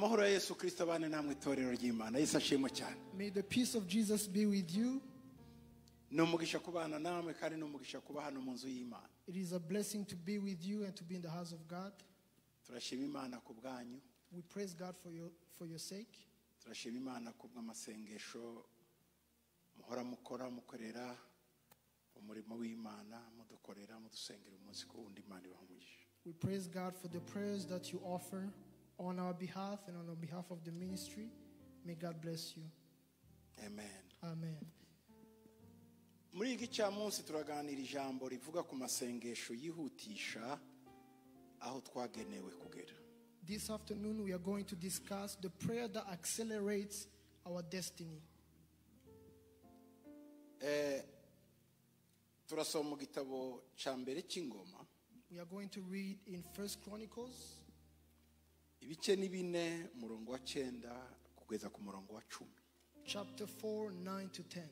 May the peace of Jesus be with you. It is a blessing to be with you and to be in the house of God. We praise God for your sake. We praise God for the prayers that you offer on our behalf and on the behalf of the ministry. May God bless you. Amen. Amen. Muri iki cyamunsi turaganira ijambo rivuga ku masengesho yihutisha aho twagenewe kugera. This afternoon we are going to discuss the prayer that accelerates our destiny. Turasoma igitabo cya mbere cy'ingoma. We are going to read in First Chronicles. Ivichenivine Murongwachenda Kugazakumurongwachu. Chapter 4, 9 to 10.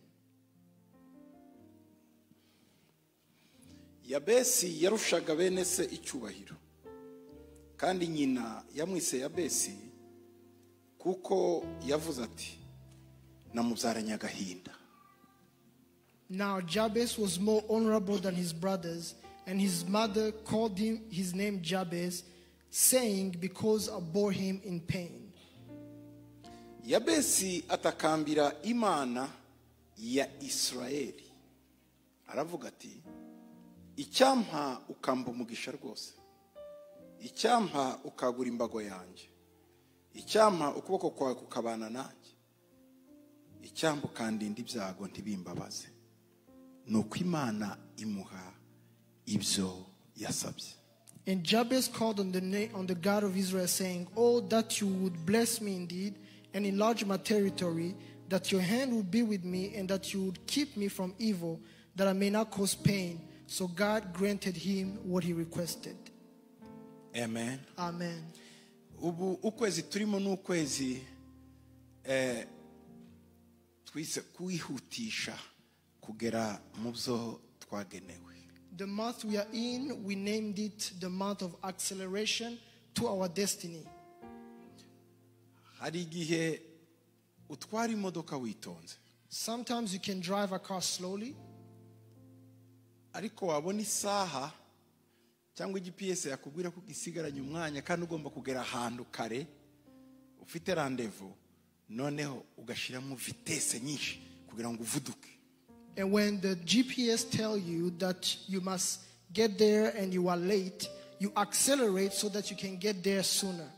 Jabez Yerusha Gavenese Ichuahiru. Kandi nyina yamwise Jabez kuko yavuze ati namubyaranye agahinda. Now Jabez was more honorable than his brothers, and his mother called him his name Jabez, saying, because I bore him in pain. Jabez atakambira Imana ya Israeli aravuga ati icyampa ukamba umugisha rwose, icyampa ukagura imbago yanjye, icyampa ukuboko kwawe kukabana nanjye, icyampa ukandinda ibyago ntibimbabaze. Nuko Imana imuha ibyo yasabye. And Jabez called on the God of Israel, saying, oh, that you would bless me indeed and enlarge my territory, that your hand would be with me, and that you would keep me from evil, that I may not cause pain. So God granted him what he requested. Amen. Amen. Ubu ukwezi turimo n'ukwezi twise kwihutisha kugera mu byo twagenewe. The month we are in, we named it the month of acceleration to our destiny. Hari gihe utwara imodoka witonze. Sometimes you can drive a car slowly. Ariko wabona isaha cyangwa GPS yakubwira ko gisigaranye umwanya kandi ugomba kugera ahantu kare, ufite rendezvous, noneho ugashiramo vitesse nyinshi kugira ngo uvuduke. And when the GPS tell you that you must get there and you are late, you accelerate so that you can get there sooner.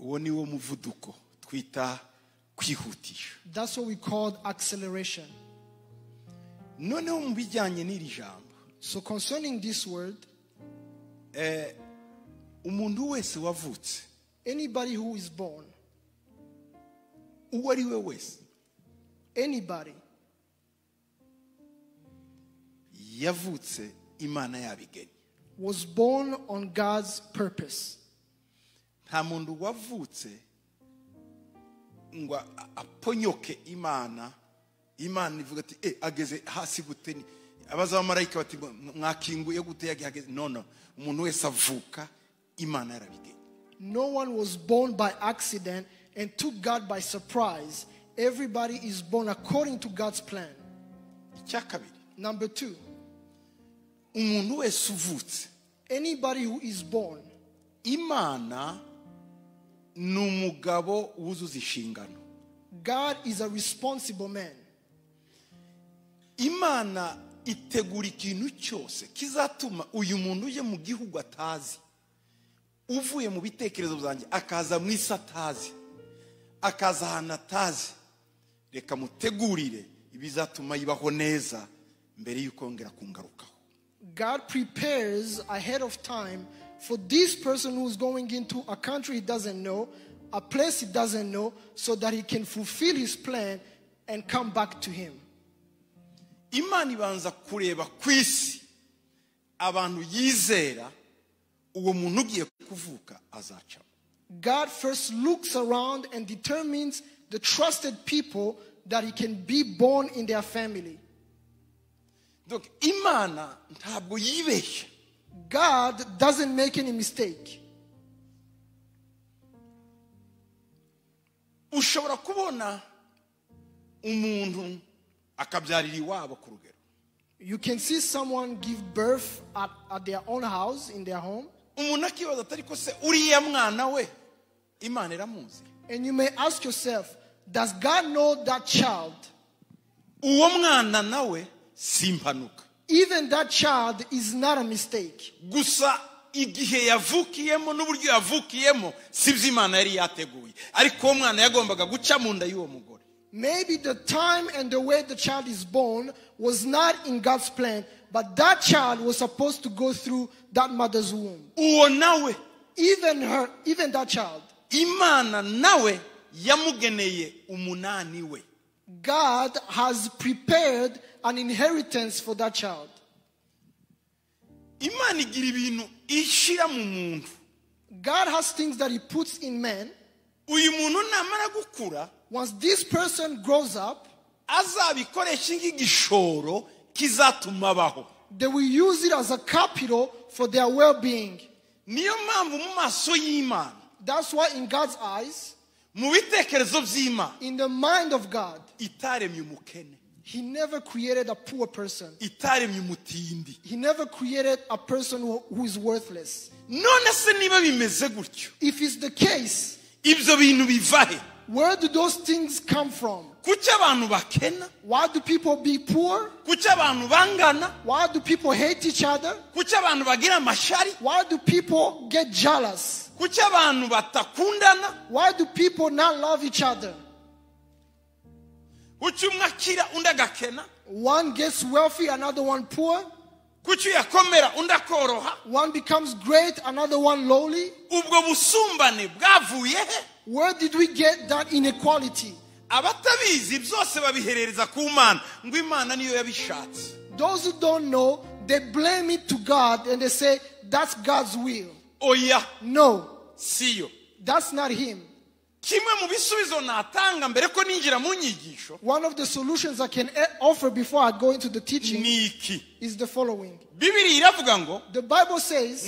Uwo niwo muvuduko twita kwihutisha. That's what we call acceleration. So concerning this word, anybody who is born, anybody, was born on God's purpose. No one was born by accident and took God by surprise. Everybody is born according to God's plan. Number two, anybody who is born, God is a responsible man. Imana itegura ikintu cyose kizatuma uyu muntu uje mu gihugu atazi, uvuye mu bitekerezo byanjye akaza mu isatazi, akaza hanatazi, reka mutegurire ibizatuma yibaho neza mbere yuko ngera kungarukaho. God prepares ahead of time for this person who is going into a country he doesn't know, a place he doesn't know, so that he can fulfill his plan and come back to him. Imana ibanza kureba kwisi abantu yizera uwo muntu ugiye kuvuka azaca. God first looks around and determines the trusted people that he can be born in their family. Donc Imana ntabwo yibeshya. God doesn't make any mistake. ushobora kubona umuntu akabyarira iwabo ku rugero. You can see someone give birth at their own house, in their home. And you may ask yourself, does God know that child? Even that child is not a mistake. Maybe the time and the way the child is born was not in God's plan, but that child was supposed to go through that mother's womb. Even that child. God has prepared an inheritance for that child. God has things that He puts in man. Once this person grows up, they will use it as a capital for their well-being. That's why in God's eyes, in the mind of God, He never created a poor person. He never created a person who is worthless. If it's the case, where do those things come from? Why do people be poor? Why do people hate each other? Why do people get jealous? Why do people not love each other? One gets wealthy, another one poor. One becomes great, another one lowly. Where did we get that inequality? Those who don't know, they blame it to God and they say, that's God's will. Oh yeah. No. See you. That's not Him. One of the solutions I can offer before I go into the teaching is the following. The Bible says,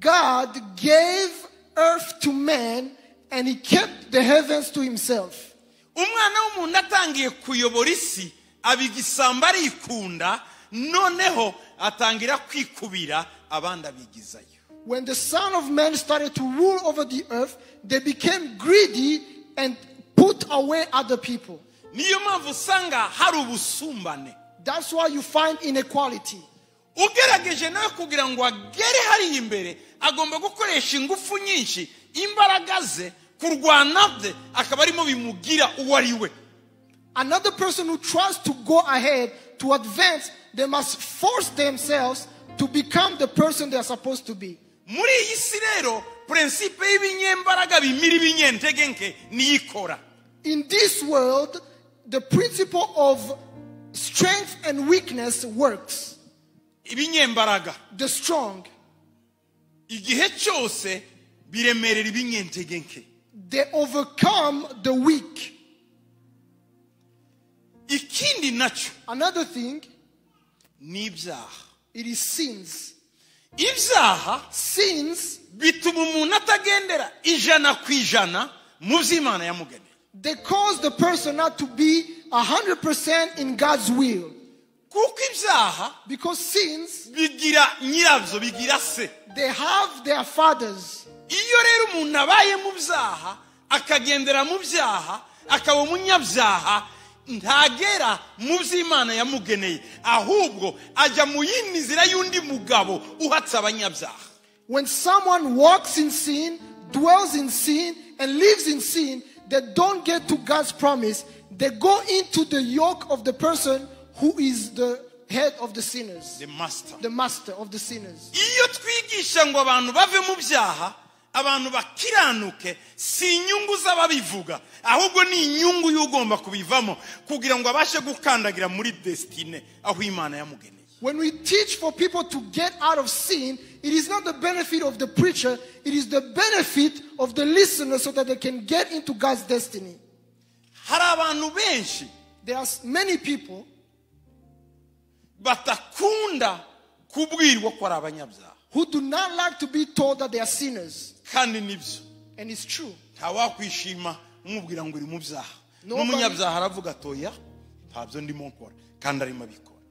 God gave earth to man and He kept the heavens to Himself. When the Son of Man started to rule over the earth, they became greedy and put away other people. That's why you find inequality. Another person who tries to go ahead, to advance, they must force themselves to become the person they are supposed to be. In this world, the principle of strength and weakness works. The strong, they overcome the weak. Another thing, it is sins. Sins, they cause the person not to be 100% in God's will. Because sins, they have their fathers. When someone walks in sin, dwells in sin, and lives in sin, they don't get to God's promise. They go into the yoke of the person who is the head of the sinners. The master of the sinners. When we teach for people to get out of sin, it is not the benefit of the preacher, it is the benefit of the listener so that they can get into God's destiny. There are many people who do not like to be told that they are sinners. And it's true.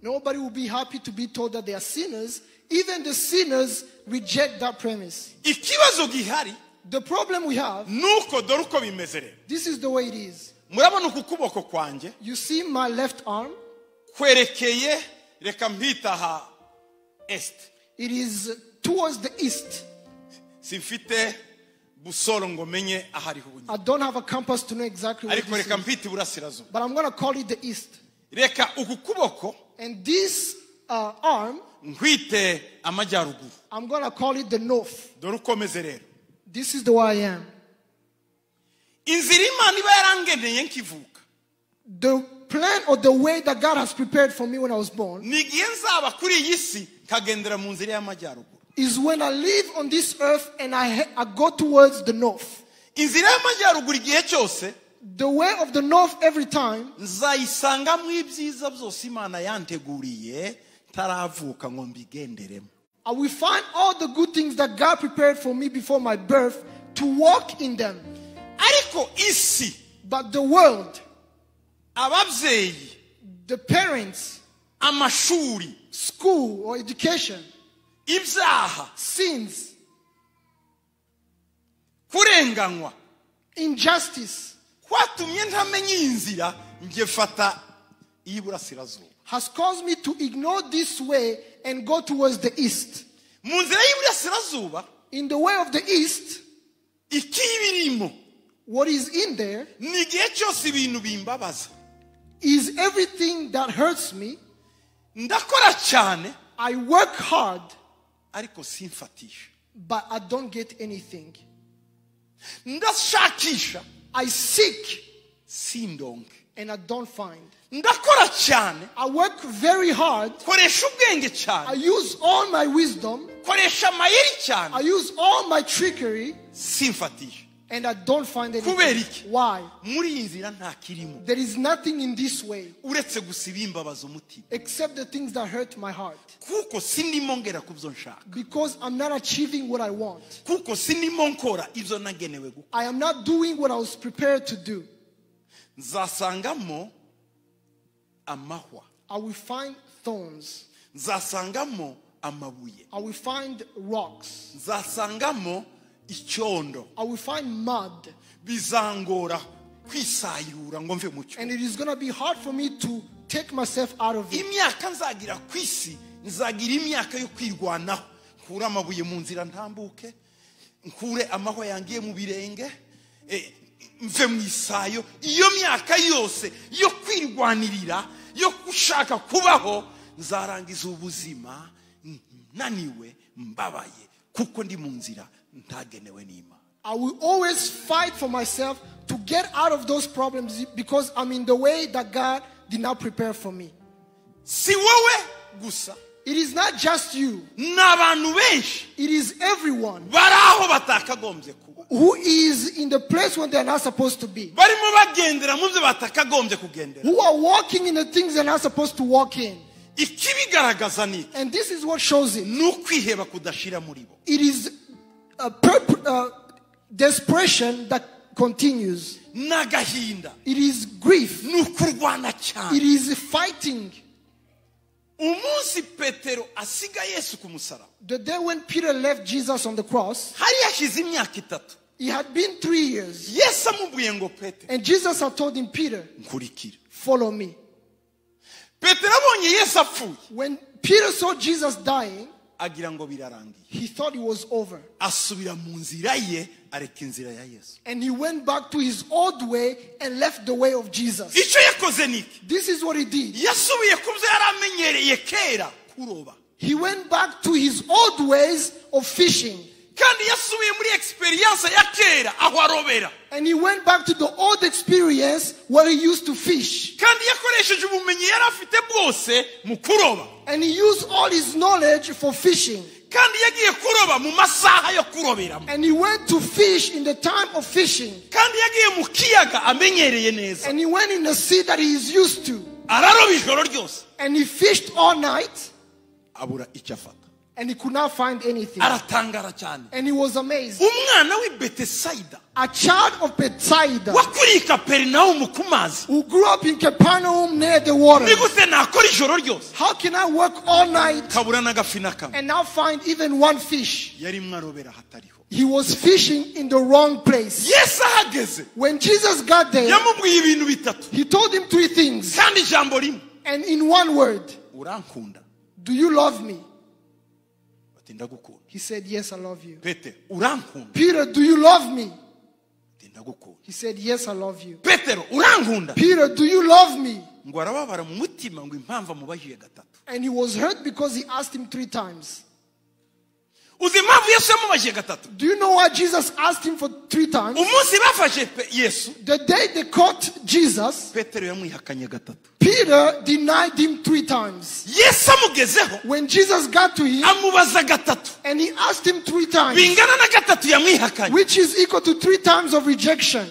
Nobody will be happy to be told that they are sinners. Even the sinners reject that premise. The problem we have, this is the way it is. You see my left arm? It is towards the east. I don't have a compass to know exactly where it is. But I'm going to call it the east. And this arm, I'm going to call it the north. This is the way I am. The plan or the way that God has prepared for me when I was born is when I live on this earth and I go towards the north. The way of the north every time, I will find all the good things that God prepared for me before my birth to walk in them. But the world, the parents, school or education, sins, injustice, has caused me to ignore this way and go towards the east. In the way of the east, what is in there is everything that hurts me. I work hard, but I don't get anything. I seek, and I don't find. I work very hard. I use all my wisdom. I use all my trickery. And I don't find anything. Why? There is nothing in this way except the things that hurt my heart. Because I'm not achieving what I want. I am not doing what I was prepared to do. I will find thorns. I will find rocks. I will find mud. And it is going to be hard for me to take myself out of it. I will always fight for myself to get out of those problems because I'm in the way that God did not prepare for me. It is not just you. It is everyone who is in the place where they are not supposed to be, who are walking in the things they are not supposed to walk in. And this is what shows it. It is desperation that continues. It is grief. It is fighting. The day when Peter left Jesus on the cross, it had been 3 years. And Jesus had told him, Peter, follow me. When Peter saw Jesus dying, he thought it was over. And he went back to his old way and left the way of Jesus. This is what he did. He went back to his old ways of fishing. And he went back to the old experience where he used to fish. And he used all his knowledge for fishing. And he went to fish in the time of fishing. And he went in the sea that he is used to. And he fished all night. And he could not find anything. And he was amazed. A child of Bethsaida who grew up in Capernaum near the water. How can I work all night and not find even one fish? He was fishing in the wrong place. When Jesus got there, he told him three things. And in one word, do you love me? He said, yes, I love you. Peter, do you love me? He said, yes, I love you. Peter, do you love me? And he was hurt because he asked him three times. Do you know why Jesus asked him for three times? The day they caught Jesus, Peter denied him three times. When Jesus got to him, and he asked him three times, which is equal to three times of rejection.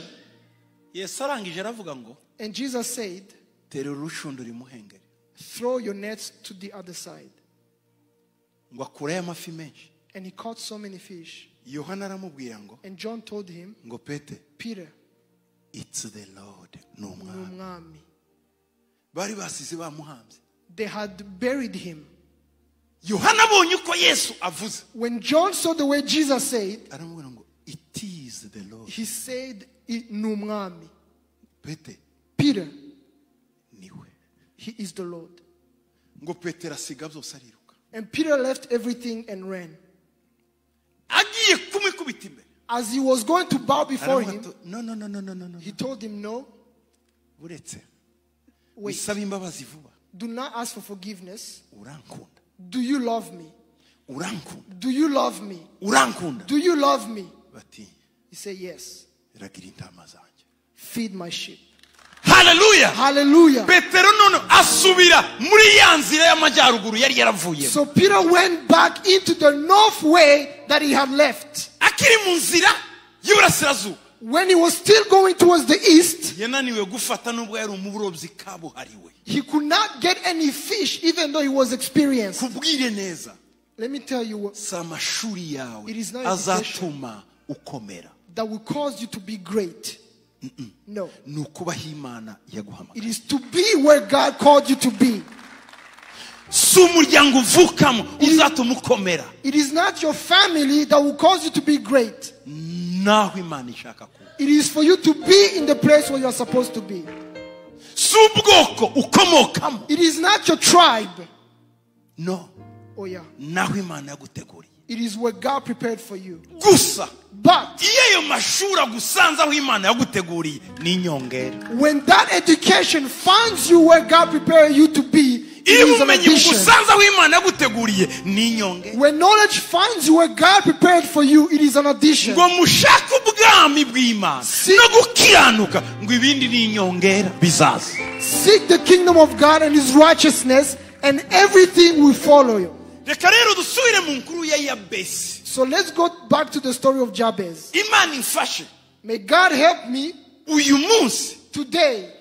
And Jesus said, throw your nets to the other side. And he caught so many fish. And John told him, Peter, it's the Lord. No man. They had buried him. When John saw the way Jesus said, it is the Lord. He said, Peter, he is the Lord. And Peter left everything and ran. As he was going to bow before him, no, he told him, no. Wait. Do not ask for forgiveness. Do you love me? Do you love me? Do you love me? He said, yes. Feed my sheep. Hallelujah. Hallelujah. So Peter went back into the north way that he had left. When he was still going towards the east, he could not get any fish even though he was experienced. Let me tell you what. It is not education that will cause you to be great. No. It is to be where God called you to be. It is not your family that will cause you to be great. It is for you to be in the place where you are supposed to be. It is not your tribe. No. Oh yeah. It is what God prepared for you. But when that education finds you where God prepared you to be, when knowledge finds you where God prepared for you, it is an addition. Seek the kingdom of God and his righteousness, and everything will follow you. So let's go back to the story of Jabez. May God help me today.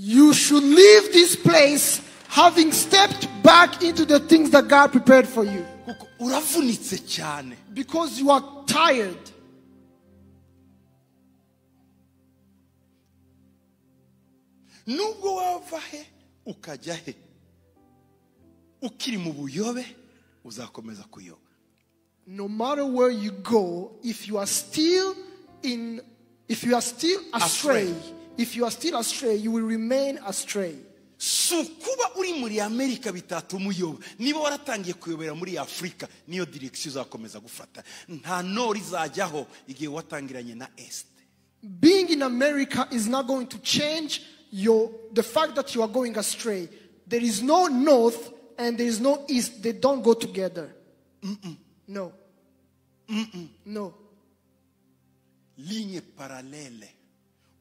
You should leave this place having stepped back into the things that God prepared for you. Because you are tired. No matter where you go, if you are still astray, you will remain astray. Being in America is not going to change the fact that you are going astray. There is no north and there is no east. They don't go together. No. No. Ligne parallele.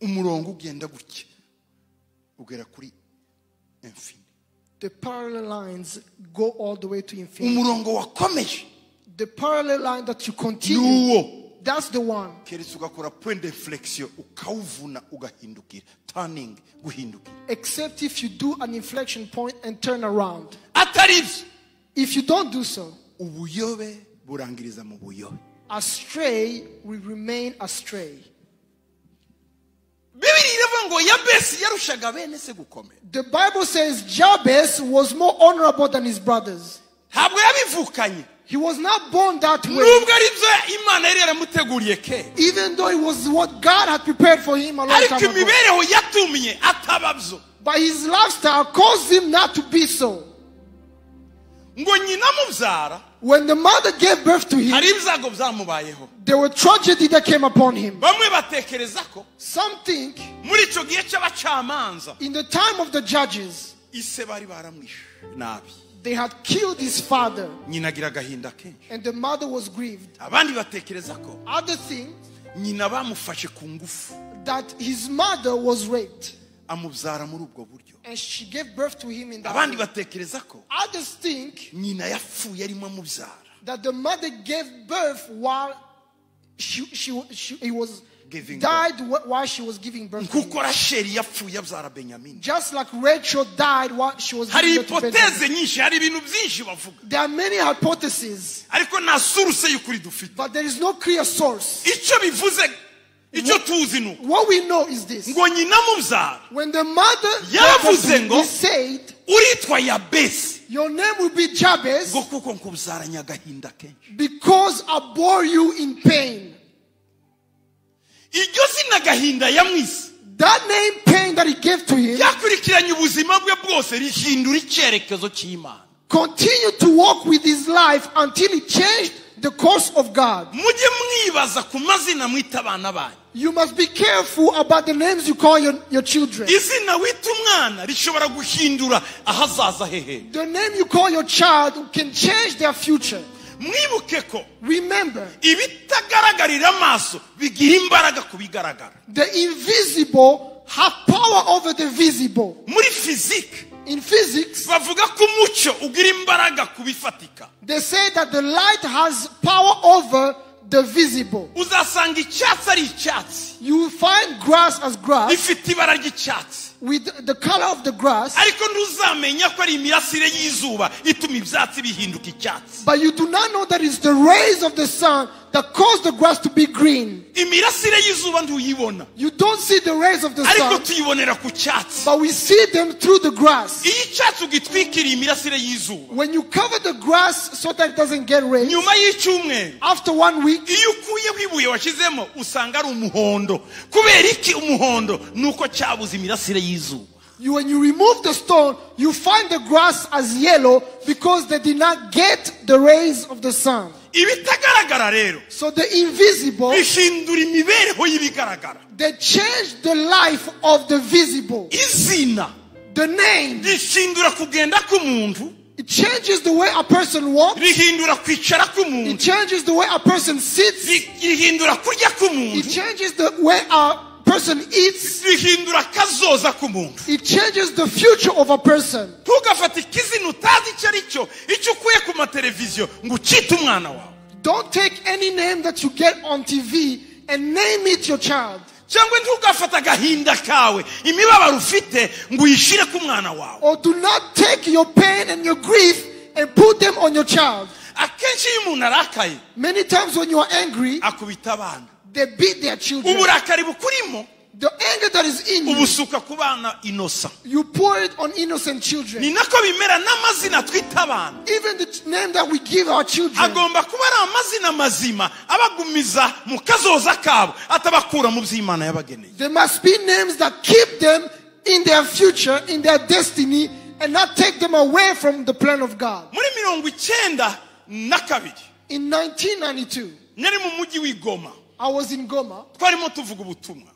Umurongo ugenda gutya ugera kuri infinite. The parallel lines go all the way to infinity. Umurongo wakomeje. The parallel line that you continue That's the one. Except if you do an inflection point and turn around. If you don't do so, astray will remain astray. The Bible says Jabez was more honorable than his brothers. He was not born that way. Even though it was what God had prepared for him a long time ago. But his lifestyle caused him not to be so. When the mother gave birth to him, there were tragedy that came upon him. Some think in the time of the judges, they had killed his father. And the mother was grieved. Other things, that his mother was raped. And she gave birth to him in that way. Others think that the mother gave birth while while she was giving birth to him. Just like Rachel died while she was giving birth to. There are many hypotheses, but there is no clear source. What we know is this. When the mother said, your name will be Jabez because I bore you in pain. That name pain that he gave to him continued to walk with his life until he changed the course of God. You must be careful about the names you call your children. The name you call your child can change their future. Remember, the invisible have power over the visible. In physics, they say that the light has power over the visible. You find grass as grass with the color of the grass, but you do not know that it's the rays of the sun that cause the grass to be green. You don't see the rays of the sun, but we see them through the grass. When you cover the grass so that it doesn't get rain, after 1 week, when you remove the stone, you find the grass as yellow because they did not get the rays of the sun. So the invisible, they changed the life of the visible. The name, it changes the way a person walks. It changes the way a person sits. It changes the way a person eats. It changes the future of a person. Don't take any name that you get on TV and name it your child. Or do not take your pain and your grief and put them on your child. Many times when you are angry, they beat their children. The anger that is in you, you pour it on innocent children. Even the name that we give our children, there must be names that keep them in their future, in their destiny, and not take them away from the plan of God. In 1992, I was in Goma,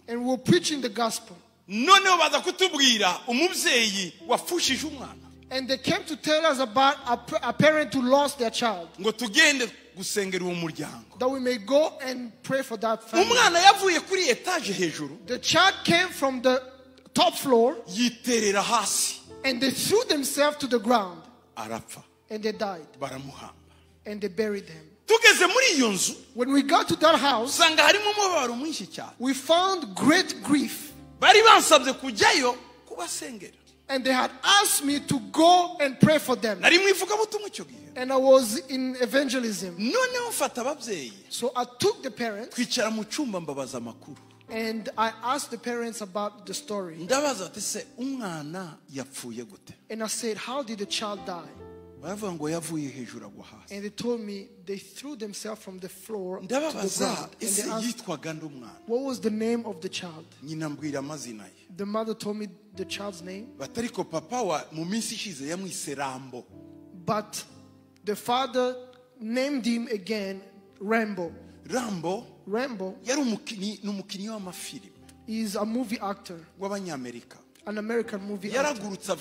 and we were preaching the gospel. And they came to tell us about a parent who lost their child, that we may go and pray for that family. The child came from the top floor, and they threw themselves to the ground, and they died, and they buried him. When we got to that house, we found great grief. And they had asked me to go and pray for them. And I was in evangelism. So I took the parents and I asked the parents about the story. And I said, how did the child die? And they told me they threw themselves from the floor to the ground. What was the name of the child? The mother told me the child's name. But the father named him again Rambo. Rambo is a movie actor. An American movie actor.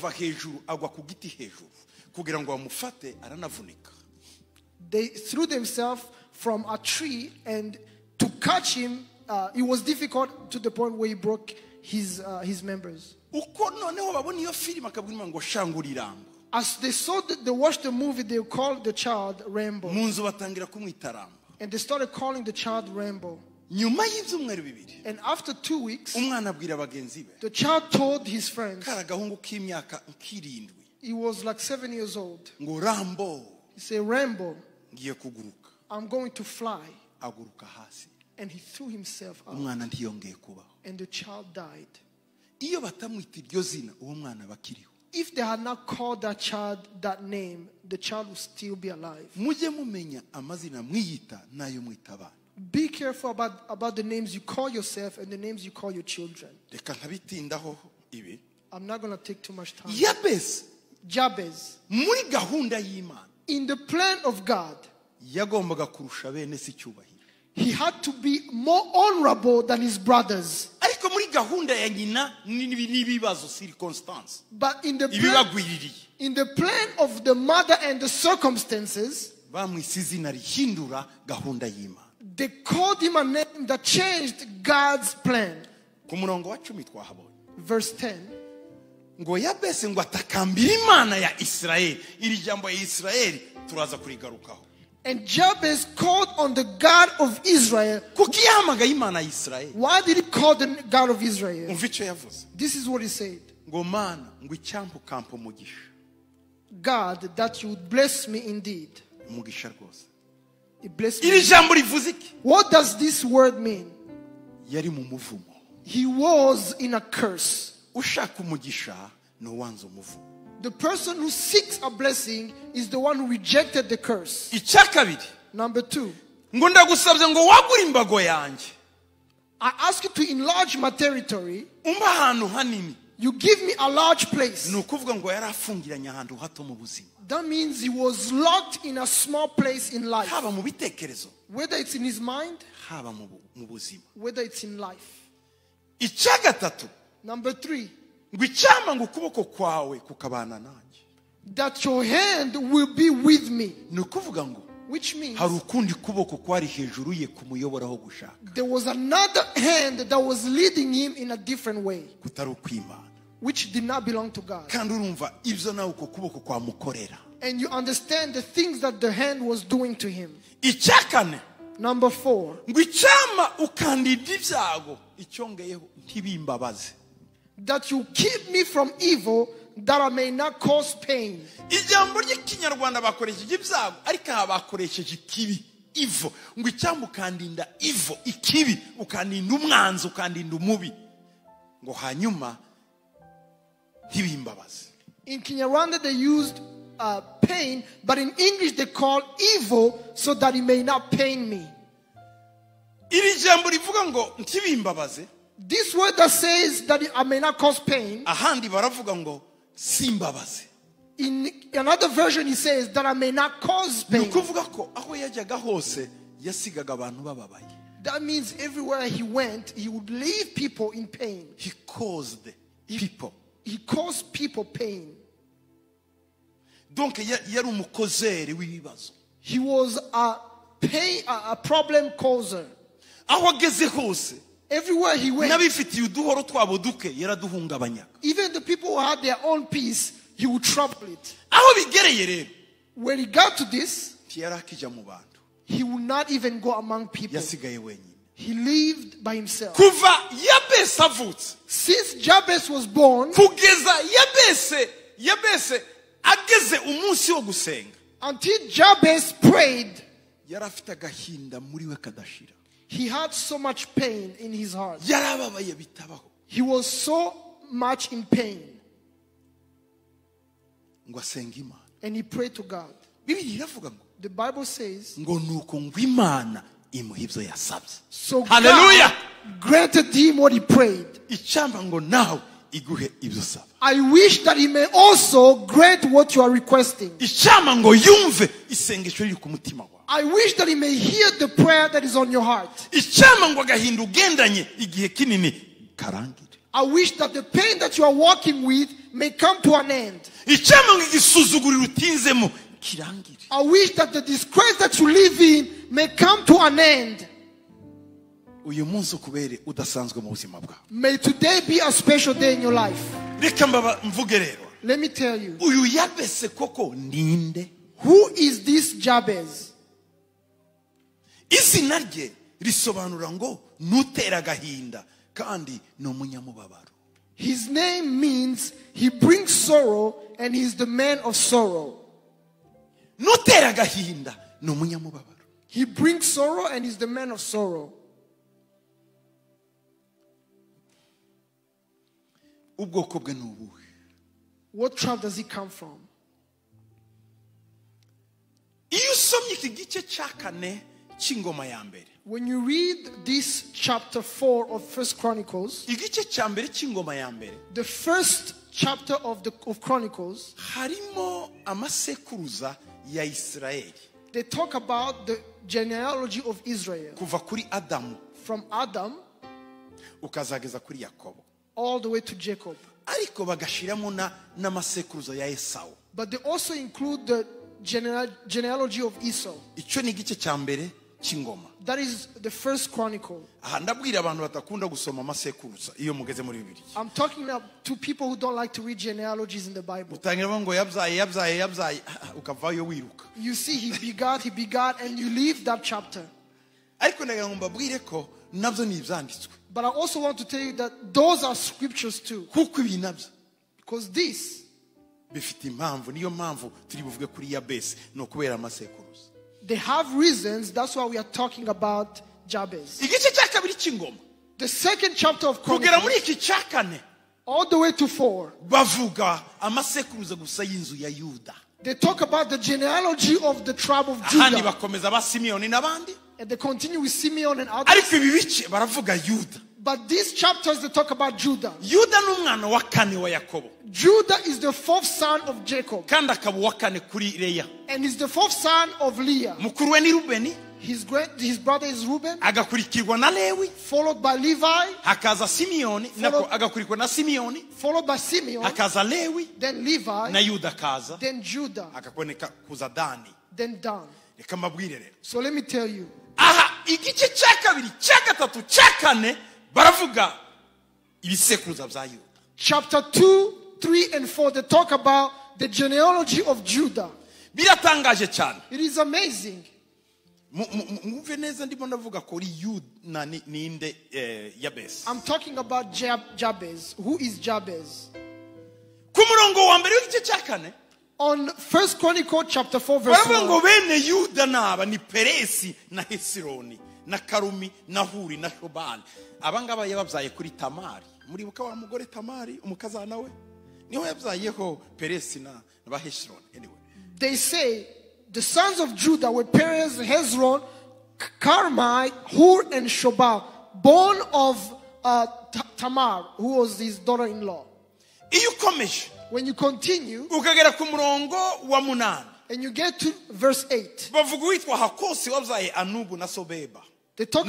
They threw themselves from a tree, and to catch him, it was difficult to the point where he broke his members. As they saw they watched the movie, they called the child Rambo. And they started calling the child Rambo. And after 2 weeks, the child told his friends. He was like 7 years old. He said, Rambo, I'm going to fly. And he threw himself out. And the child died. If they had not called that child that name, the child would still be alive. Be careful about the names you call yourself and the names you call your children. I'm not going to take too much time. Jabez, in the plan of God, he had to be more honorable than his brothers. But in the plan of the mother and the circumstances, they called him a name that changed God's plan. Verse 10. And Jabez called on the God of Israel. Why did he call the God of Israel? This is what he said. God, that you would bless me indeed. He blessed me. What does this word mean? He was in a curse. The person who seeks a blessing is the one who rejected the curse. Number 2. I ask you to enlarge my territory. You give me a large place. That means he was locked in a small place in life. Whether it's in his mind, whether it's in life. Number 3. That your hand will be with me. Which means there was another hand that was leading him in a different way, which did not belong to God. And you understand the things that the hand was doing to him. Number 4. That you keep me from evil, that I may not cause pain. In Kinyarwanda they used pain, but in English they call evil, so that it may not pain me. This word that says that I may not cause pain. In another version he says that I may not cause pain. That means everywhere he went, he would leave people in pain. He caused people pain. He was a problem causer. Everywhere he went, even the people who had their own peace, he would trouble it. When he got to this, He will not even go among people. He lived by himself. Since Jabez was born, until Jabez prayed, he had so much pain in his heart. He was so much in pain. And he prayed to God. The Bible says, so God Hallelujah. Granted him what he prayed. I wish that he may also grant what you are requesting. I wish that he may hear the prayer that is on your heart. I wish that the pain that you are walking with may come to an end. I wish that the disgrace that you live in may come to an end. May today be a special day in your life. Let me tell you. Who is this Jabez? His name means he brings sorrow and he's the man of sorrow. He brings sorrow and he's the man of sorrow. What tribe does he come from? When you read this chapter 4 of First Chronicles, the first chapter of Chronicles, they talk about the genealogy of Israel from Adam all the way to Jacob, but they also include the genealogy of Esau. That is the first chronicle. I'm talking about to people who don't like to read genealogies in the Bible. You see, he begot, and you leave that chapter. But I also want to tell you that those are scriptures too. Because this, they have reasons. That's why we are talking about Jabez. The second chapter of Chronicles, all the way to 4, they talk about the genealogy of the tribe of Judah. And they continue with Simeon and others. But these chapters, they talk about Judah. Judah is the fourth son of Jacob. And he's the fourth son of Leah. His brother is Reuben. Followed by Levi. Followed by Simeon. Then Levi. Then Judah. Then Dan. So let me tell you. Chapter 2, 3, and 4, they talk about the genealogy of Judah. It is amazing. I'm talking about Jabez. Who is Jabez? On First Chronicles chapter 4 verse 1. They say the sons of Judah were Perez, Hezron, Carmi, Hur, and Shobal, born of Tamar, who was his daughter-in-law. When you continue and you get to verse 8, They talk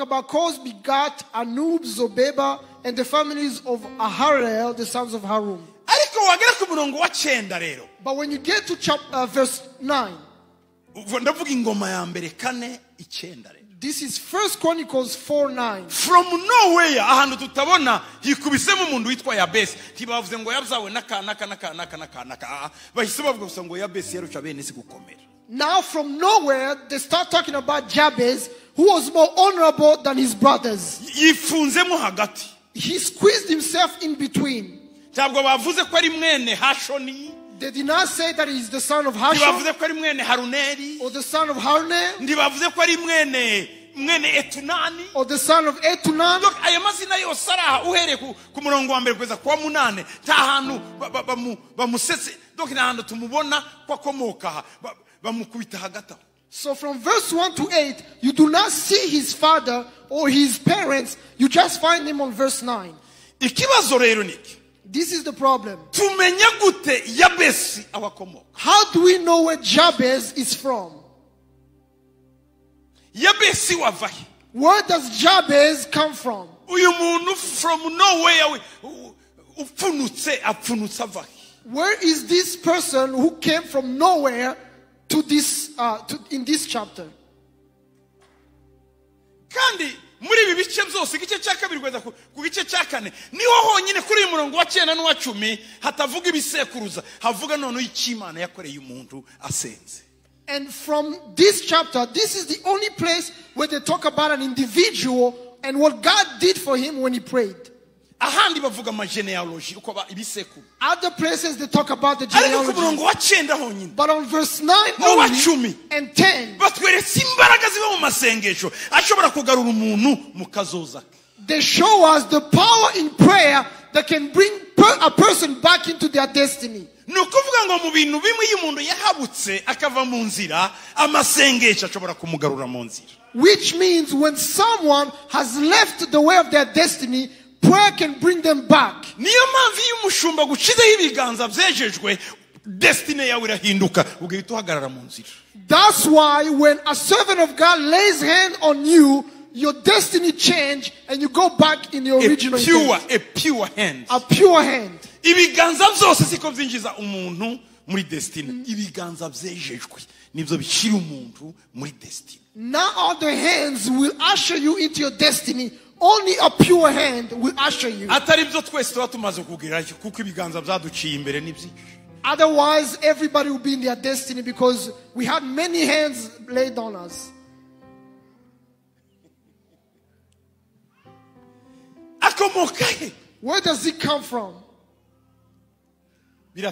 about Koz begat Anub, Zobeba, and the families of Aharel, the sons of Harum. But when you get to verse 9, this is First Chronicles 4:9. From nowhere, ahantu tutabona yikubisemo umuntu witwa Yabesi. Tibavuze ngo yabzawe naka naka naka naka naka naka. Bahise bavuga ngo Yabesi yarusha bene si gukomera. Now from nowhere, they start talking about Jabez, who was more honorable than his brothers. He squeezed himself in between. They did not say that he is the son of Hashon, or the son of Harunel, or the son of Etunan. Look, so from verse 1 to 8, you do not see his father or his parents. You just find him on verse 9. This is the problem. How do we know where Jabez is from? Where does Jabez come from? From nowhere. Where is this person who came from nowhere to this in this chapter? And from this chapter, this is the only place where they talk about an individual and what God did for him when he prayed. Other places they talk about the genealogy. But on verse 9 only, and 10, they show us the power in prayer that can bring a person back into their destiny. Which means when someone has left the way of their destiny, prayer can bring them back. That's why when a servant of God lays hand on you, your destiny changes and you go back in your original hand. A pure hand. Not all the hands will usher you into your destiny. Only a pure hand will usher you. Otherwise, everybody will be in their destiny because we had many hands laid on us. Where does it come from? It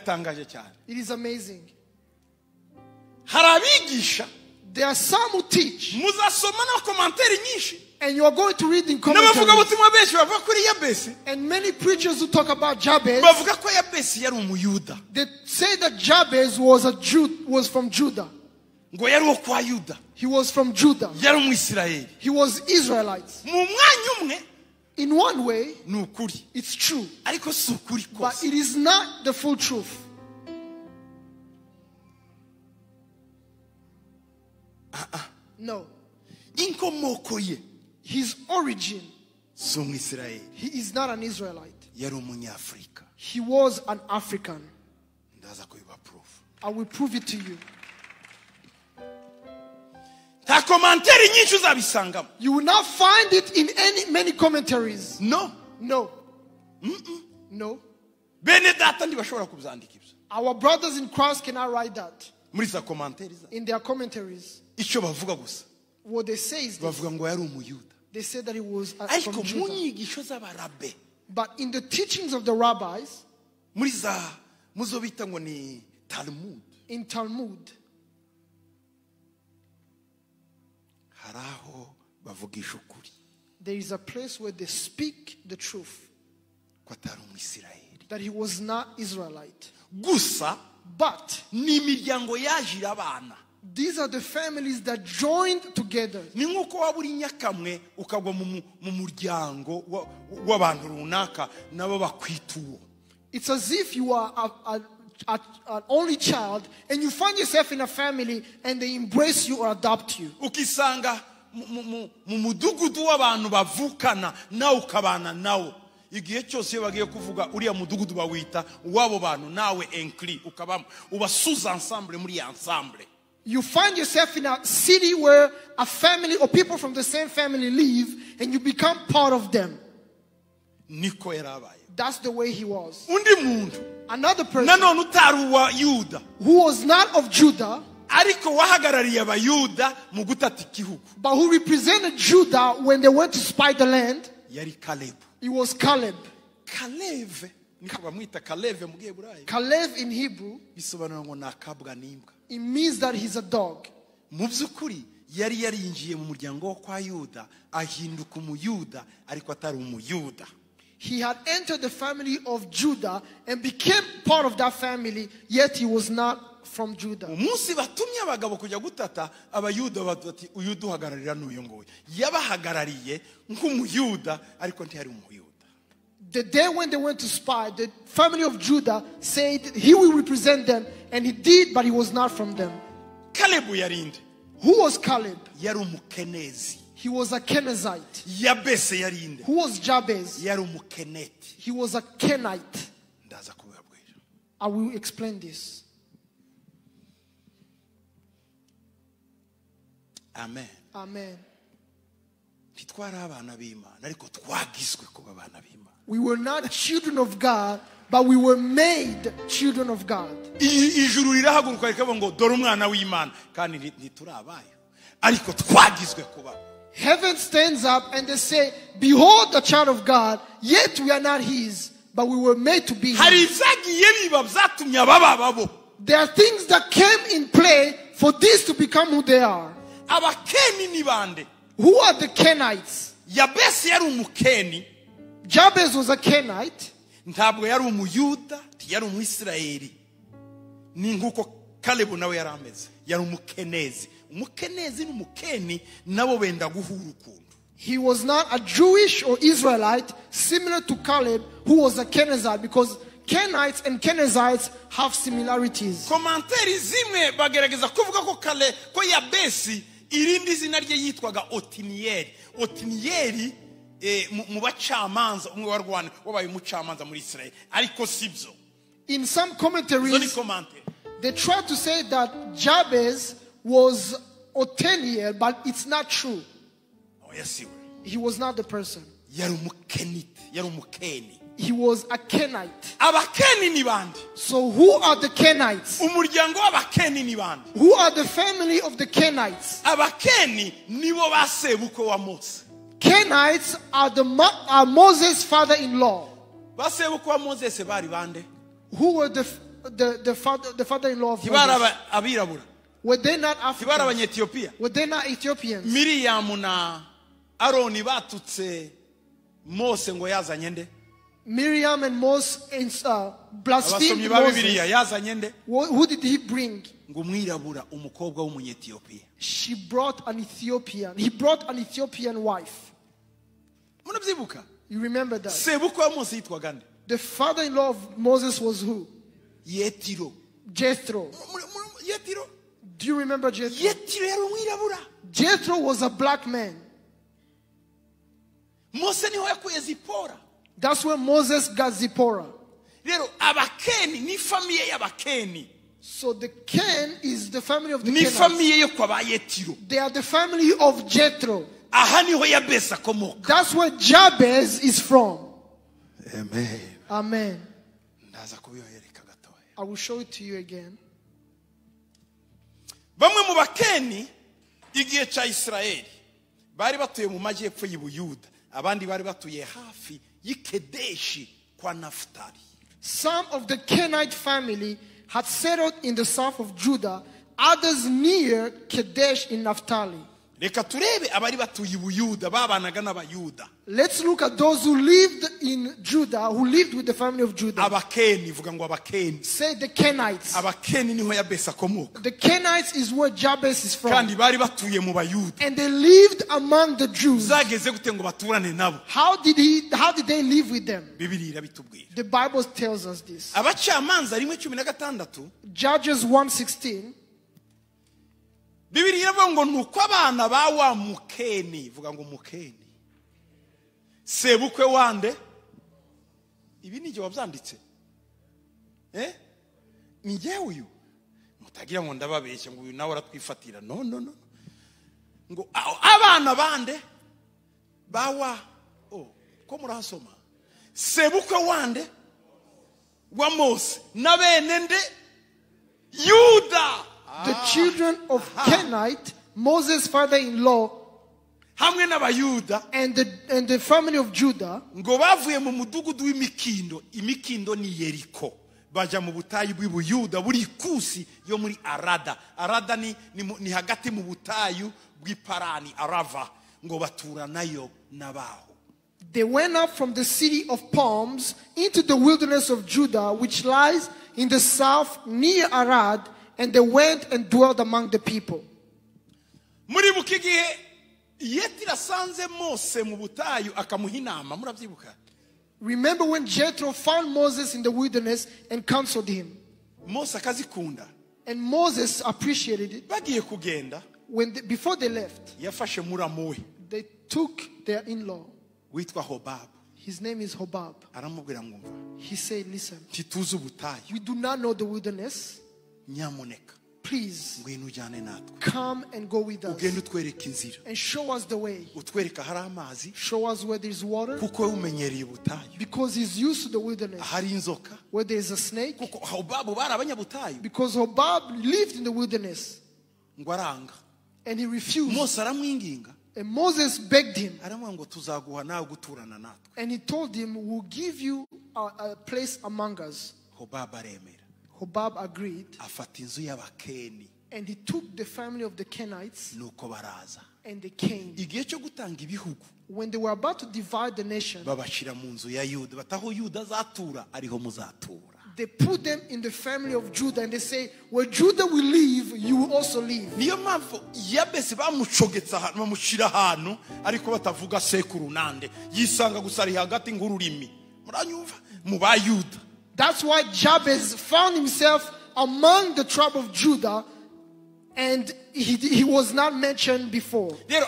is amazing. There are some who teach, and you are going to read in commentaries, and many preachers who talk about Jabez, they say that Jabez was a Jew, was from Judah. He was from Judah. He was Israelites. In one way, it's true, but it is not the full truth. No. His origin, he is not an Israelite. He was an African. I will prove it to you. You will not find it in many commentaries. No. Our brothers in Christ cannot write that. In their commentaries, what they say is this. They say that it was from Judah. But in the teachings of the rabbis, in Talmud, there is a place where they speak the truth, that he was not Israelite. But these are the families that joined together. It's as if you are an only child and you find yourself in a family and they embrace you or adopt you. You find yourself in a city where a family or people from the same family live and you become part of them. That's the way he was. Another person who was not of Judah, But who represented Judah when they went to spy the land? It was Caleb. Caleb in Hebrew, it means that he's a dog. He had entered the family of Judah and became part of that family, yet he was not from Judah. The day when they went to spy, the family of Judah said he will represent them, and he did, but he was not from them. Who was Caleb? He was a Kenazite. Who was Jabez? He was a Kenite. I will explain this. Amen. Amen. We were not children of God, but we were made children of God. Heaven stands up and they say, behold the child of God, yet we are not his, but we were made to be his. There are things that came in play for these to become who they are. Who are the Kenites? Jabez was a Kenite. He was not a Jewish or Israelite, similar to Caleb, who was a Kenazite, because Kenites and Kenizzites have similarities. In some commentaries, they try to say that Jabez was Othniel, but it's not true. He was not the person. He was a Kenite. So who are the Kenites? Who are the family of the Kenites? Kenites are Moses' father-in-law. Who were the father-in-law of Moses? Were they not Africans? Were they not Ethiopians? Miriam and Moses blasphemed Moses. Who did he bring? She brought an Ethiopian. He brought an Ethiopian wife. You remember that? The father-in-law of Moses was who? Jethro. Do you remember Jethro? Jethro was a black man. That's where Moses got Zipporah. So the Ken is the family of the Kenites. They are the family of Jethro. That's where Jabez is from. Amen. Amen. I will show it to you again. Some of the Kenite family had settled in the south of Judah, others near Kadesh in Naphtali. Let's look at those who lived in Judah, who lived with the family of Judah. Say the Kenites. The Kenites is where Jabez is from. And they lived among the Jews. How did they live with them? The Bible tells us this. Judges 1:16. the children of Kenite, Moses' father-in-law, and the family of Judah, they went up from the city of palms into the wilderness of Judah, which lies in the south near Arad, and they went and dwelt among the people. Remember when Jethro found Moses in the wilderness and counseled him. And Moses appreciated it. Before they left, they took their in-law. His name is Hobab. He said, listen, we do not know the wilderness. Please come and go with us and show us the way. Show us where there is water, because he's used to the wilderness. Where there is a snake, because Hobab lived in the wilderness. And he refused. And Moses begged him. And he told him, we'll give you a place among us. Hobab agreed. And he took the family of the Kenites. And they came. When they were about to divide the nation, they put them in the family of Judah, and they say, where Judah will live, you will also live. That's why Jabez found himself among the tribe of Judah, and he was not mentioned before. So, those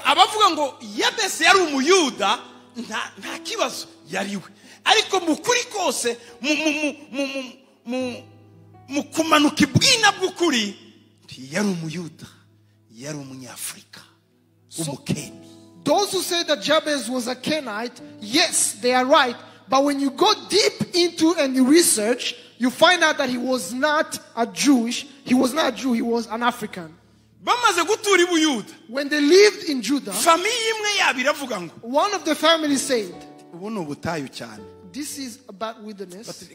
who say that Jabez was a Kenite, yes, they are right. But when you go deep into and you research, you find out that he was not a Jewish. He was not a Jew. He was an African. When they lived in Judah, one of the families said, this is a bad wilderness.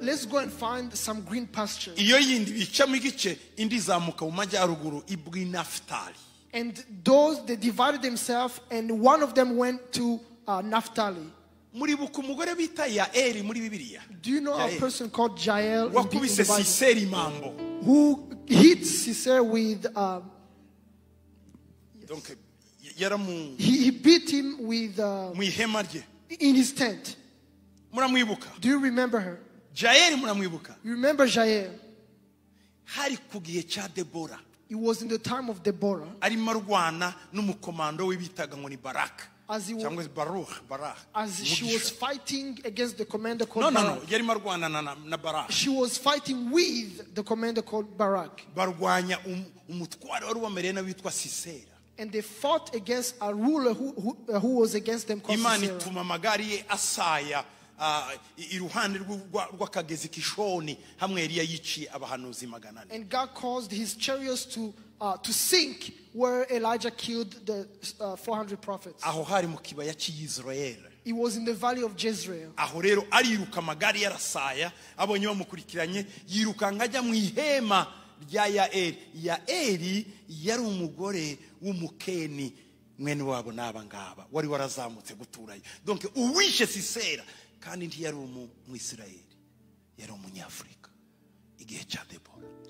Let's go and find some green pasture. And those, they divided themselves, and one of them went to Naphtali. Do you know a person called Jael who hit Sisera with yes. He beat him with in his tent. Do you remember her? You remember Jael? It was in the time of Deborah. As she was fighting against the commander called Barak. She was fighting with the commander called Barak. And they fought against a ruler who was against them called Sisera. And God caused his chariots to sink where Elijah killed the 400 prophets. It was in the valley of Jezreel.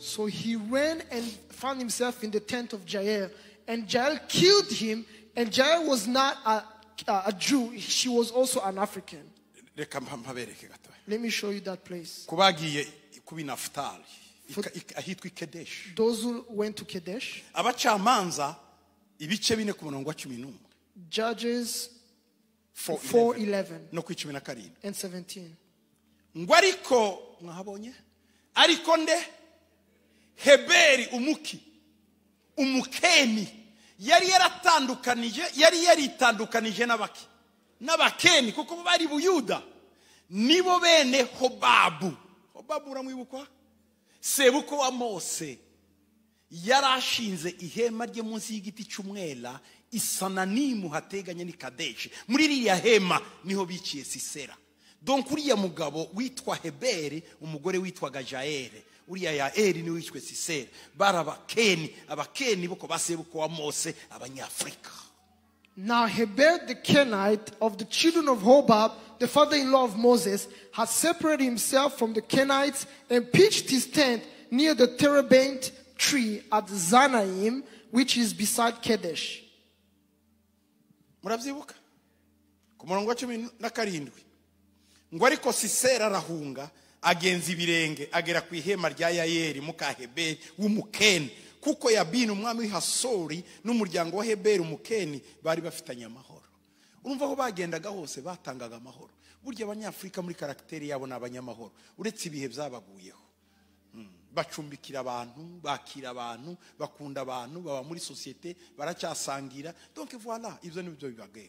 So he ran and found himself in the tent of Jael, and Jael killed him. And Jael was not a Jew. She was also an African. Let me show you that place. For those who went to Kadesh, Judges 4:11 and 17. Sebuko wa Mose yarashinze ihema rye munsi y'igiti cy'umwera isananimu hateganye ni Kadesh. Muri ririya hema niho biciye Sisera. Donc uriya mugabo witwa Heber, umugore witwaga Jael, uriya Yaeli ni witwe Sisera. Baraba Keni, abakeni boko basebuko wa Mose abanyafrika. Now Heber the Kenite of the children of Hobab, the father-in-law of Moses, had separated himself from the Kenites and pitched his tent near the terebinth tree at Zanaim, which is beside Kadesh. Murabyibuka ku murongo wa 17 ngo ariko Sisera arahunga agenza ibirenge agera ku ihema rya Yaeli muka Heberi w'umukeni, kuko Yabini umwami w'Hasori n'umuryango wa Heberi umukeni bari bafitanye amahoro. Urumva ko bagendaga hose batangaga amahoro. Burya abanyafrika muri karakteri yabo n'abanyamahoro, uretse ibihe byabaguyeho. Bacumbikira abantu, bakira abantu, bakunda abantu, baba muri societe, baracyasangira. Donc voilà, ibyo nibyo bibagenga.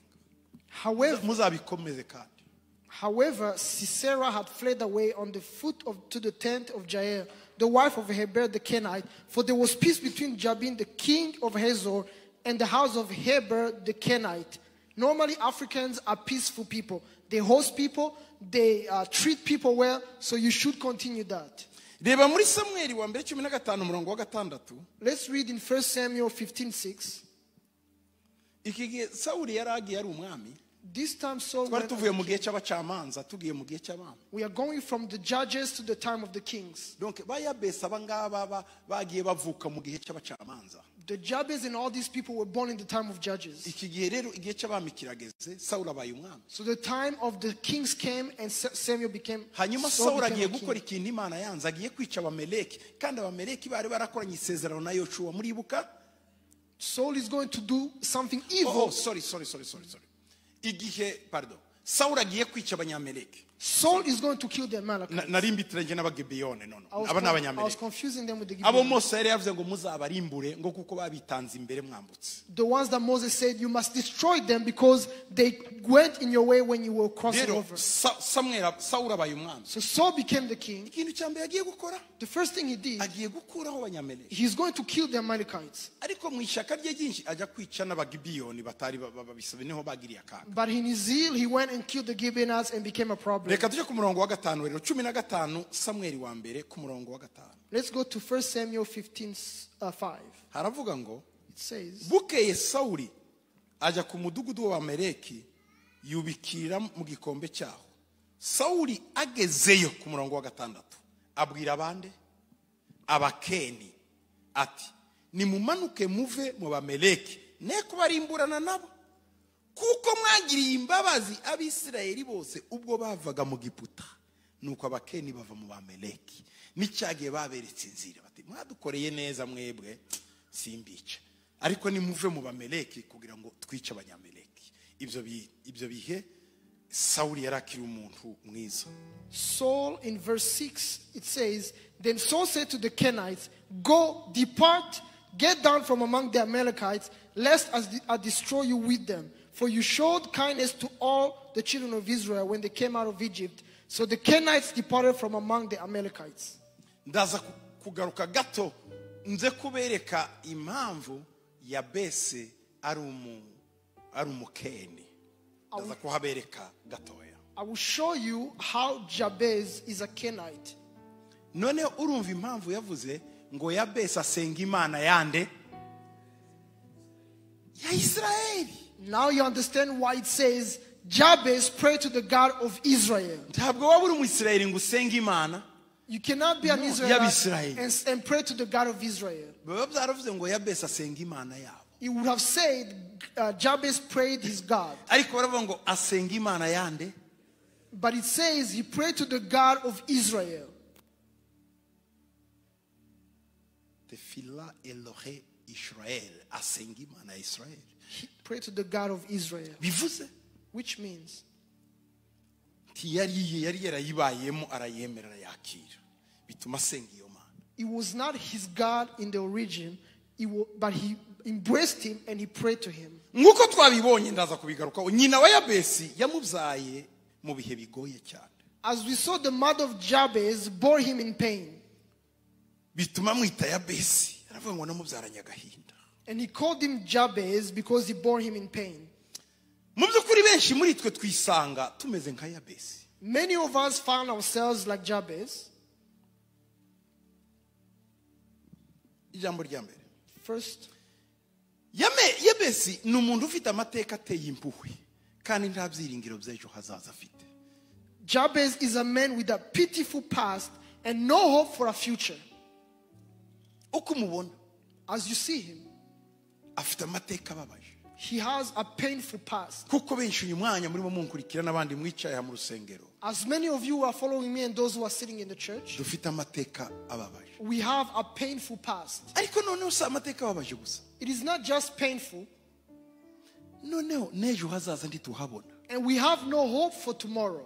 However, Sisera had fled away on the foot to the tent of Jael, the wife of Heber the Kenite, for there was peace between Jabin the king of Hazor and the house of Heber the Kenite. Normally Africans are peaceful people. They host people, they treat people well, so you should continue that. Let's read in First Samuel 15:6. This time Saul went away. We are going from the judges to the time of the kings. The Jabez and all these people were born in the time of judges. So the time of the kings came and Samuel became king. Saul is going to do something evil. Pardon. Saul is going to kill the Amalekites. I was confusing them with the Gibeonites. The ones that Moses said, you must destroy them because they went in your way when you were crossing over. So Saul became the king. The first thing he did, he's going to kill the Amalekites. But in his zeal, he went and killed the Gibeonites and became a problem. Let's go to 1 Samuel 15:5. It says, Saul in verse 6, it says, then Saul said to the Kenites, go, depart, get down from among the Amalekites, lest I destroy you with them. For you showed kindness to all the children of Israel when they came out of Egypt. So the Kenites departed from among the Amalekites. I will show you how Jabez is a Kenite. Now you understand why it says, Jabez prayed to the God of Israel. You cannot be an Israelite and pray to the God of Israel. He would have said, Jabez prayed his God. But it says, he prayed to the God of Israel. He prayed to the God of Israel. Which means it was not his God in the origin, but he embraced him and he prayed to him. As we saw, the mother of Jabez bore him in pain. And he called him Jabez because he bore him in pain. Many of us found ourselves like Jabez. First, Jabez is a man with a pitiful past and no hope for a future. As you see him, he has a painful past. As many of you are following me and those who are sitting in the church, we have a painful past. It is not just painful. And we have no hope for tomorrow.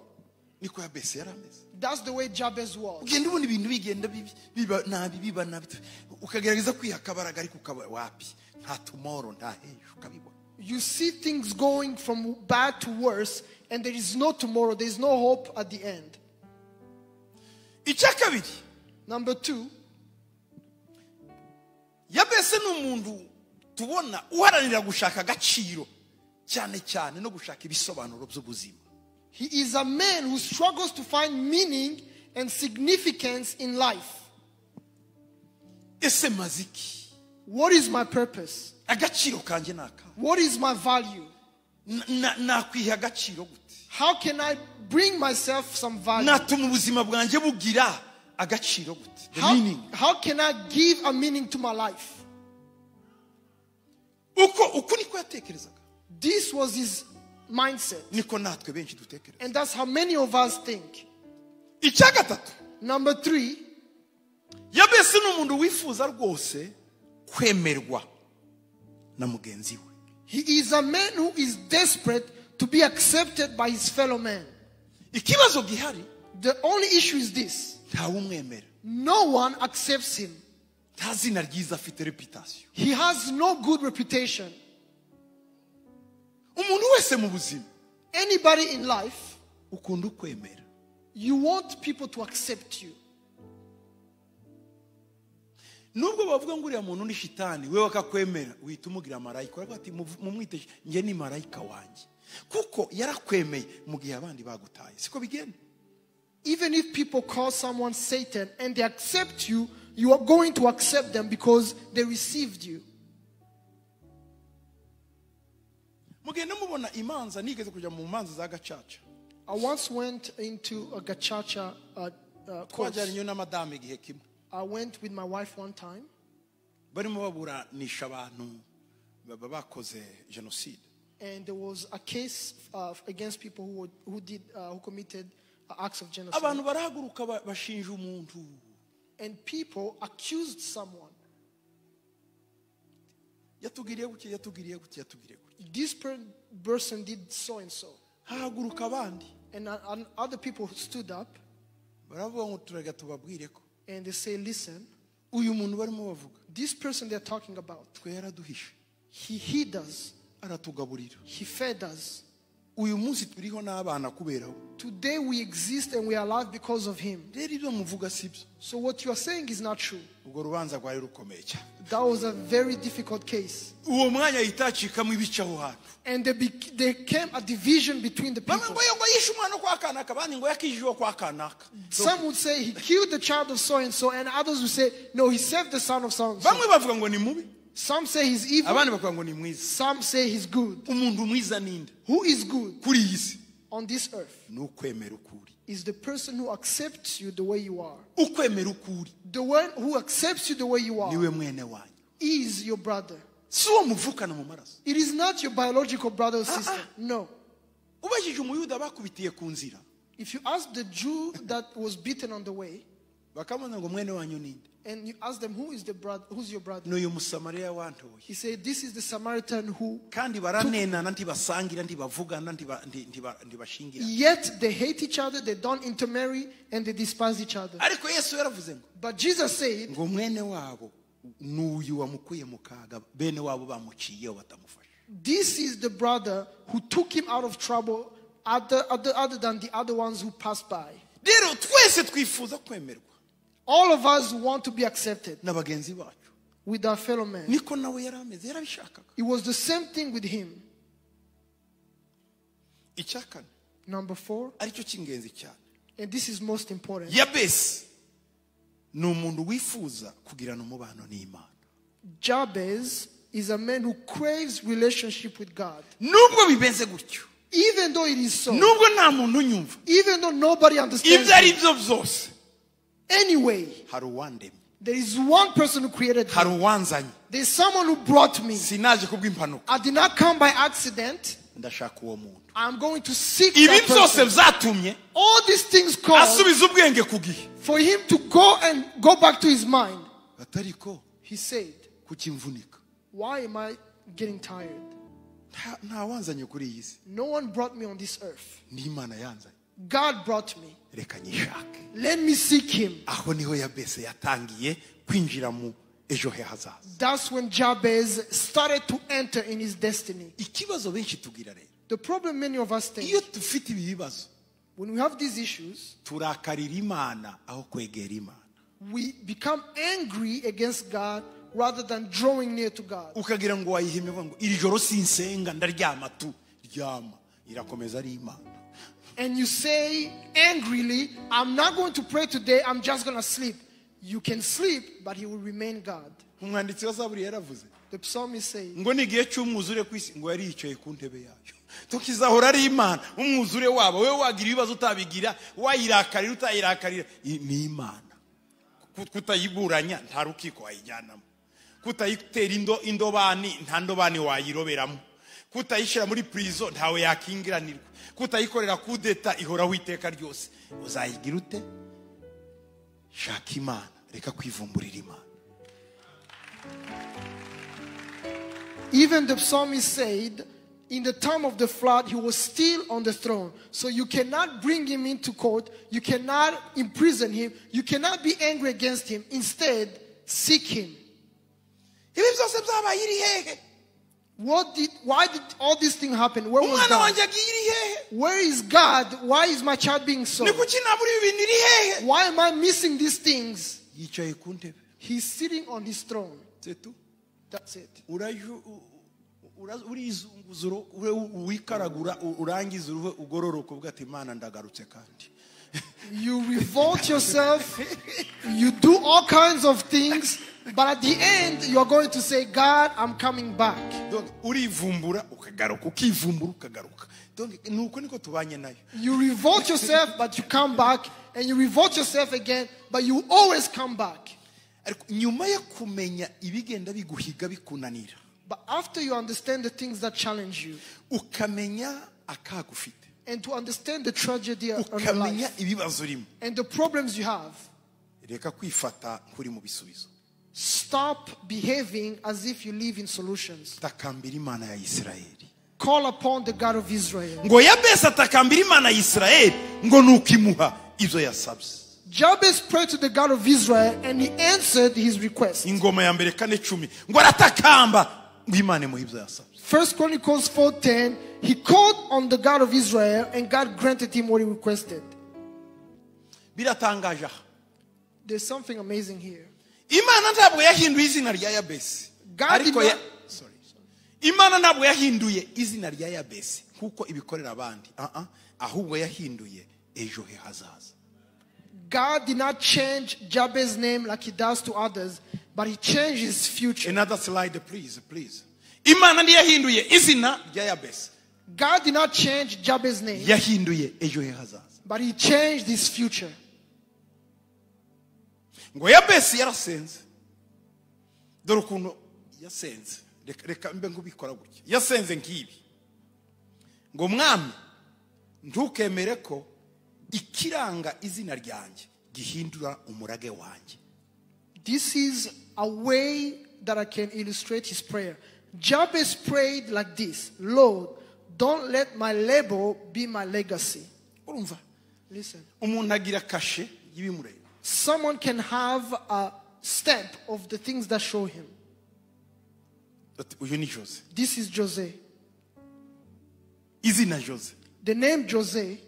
That's the way Jabez was. You see things going from bad to worse, and there is no tomorrow, there is no hope at the end. Number two, he is a man who struggles to find meaning and significance in life. What is my purpose? What is my value? How can I bring myself some value? How can I give a meaning to my life? This was his mindset. And that's how many of us think. Number three, he is a man who is desperate to be accepted by his fellow man. The only issue is this: no one accepts him. He has no good reputation. Anybody in life, you want people to accept you. Even if people call someone Satan and they accept you, you are going to accept them because they received you. I once went into a gachacha course. I went with my wife one time. And there was a case against people who committed acts of genocide. And people accused someone. This person did so and so. And other people stood up. And they say, listen, this person they're talking about, he hid us. He fed us. Today we exist and we are alive because of him. So what you are saying is not true. That was a very difficult case. And there came a division between the people. Some would say he killed the child of so-and-so, and others would say, no, he saved the son of so-and-so. Some say he's evil. Some say he's good. Who is good on this earth is the person who accepts you the way you are. The one who accepts you the way you are is your brother. It is not your biological brother or sister. No. If you ask the Jew that was beaten on the way, and you ask them, who is the brother? Who's your brother? He said, this is the Samaritan who. Yet they hate each other, they don't intermarry, and they despise each other. But Jesus said, this is the brother who took him out of trouble, other than the other ones who passed by. All of us want to be accepted with our fellow men. It was the same thing with him. Number four, and this is most important, Jabez is a man who craves relationship with God. Even though it is so, even though nobody understands it. Anyway, there is one person who created me. There is someone who brought me. I did not come by accident. I'm going to seek that person. All these things call for him to go back to his mind. He said, why am I getting tired? No one brought me on this earth. God brought me. Let me seek him. That's when Jabez started to enter in his destiny. The problem many of us take, when we have these issues, we become angry against God rather than drawing near to God. And you say angrily, I'm not going to pray today, I'm just going to sleep. You can sleep, but he will remain God. The psalmist says, even the psalmist said, in the time of the flood, he was still on the throne. So you cannot bring him into court. You cannot imprison him. You cannot be angry against him. Instead, seek him. Why did all these things happen? Where was God? Where is God? Why is my child being so? Why am I missing these things? He's sitting on his throne. That's it. You revolt yourself, you do all kinds of things, but at the end, you're going to say, God, I'm coming back. You revolt yourself, but you come back, and you revolt yourself again, but you always come back. But after you understand the things that challenge you, and to understand the tragedy of your life, and the problems you have, stop behaving as if you live in solutions. Call upon the God of Israel. Jabez prayed to the God of Israel and he answered his request. First Chronicles 4:10, he called on the God of Israel and God granted him what he requested. There's something amazing here. God did not, God did not change Jabez's name like he does to others, but he changed his future. Another slide, please. God did not change Jabez's name, but he changed his future. This is a way that I can illustrate his prayer. Jabez prayed like this: Lord, don't let my label be my legacy. Listen. Someone can have a stamp of the things that show him. This is Jose. The name Jose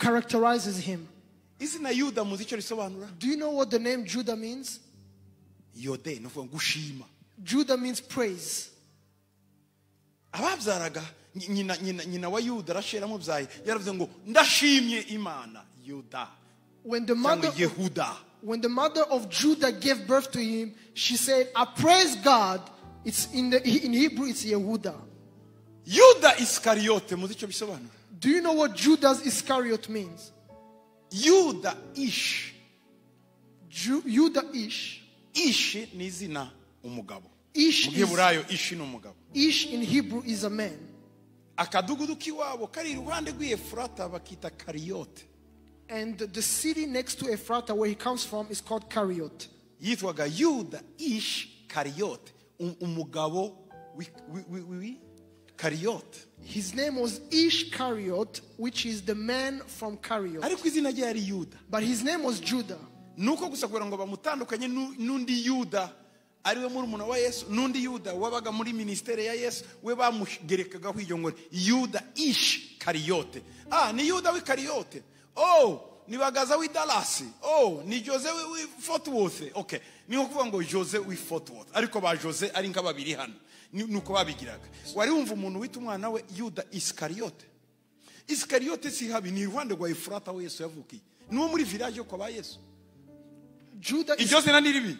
characterizes him. Do you know what the name Judah means? Judah means praise. When the mother of Judah gave birth to him, she said, "I praise God." It's in Hebrew, it's Yehuda. Do you know what Judas Iscariot means? Judah ish. Ish in Hebrew is a man. And the city next to Ephrata where he comes from is called Kariot. Judah ish Kariot. His name was Ish-Kariot, which is the man from Kariot. But his name was Judah. Oh, Niwagaza with Dallas. Oh, ni Jose with Fortworth. Okay. Niwakwango Jose with Fortworth. Arikoba Jose, Arinkaba Birihan. Nukobabigirag. Warumfumu Witumanawe, Judah Iscariot. Iscariot is Habi, ni wonder why Frata way Savuki. No more Virajo Kobayes. Judah is just an enemy.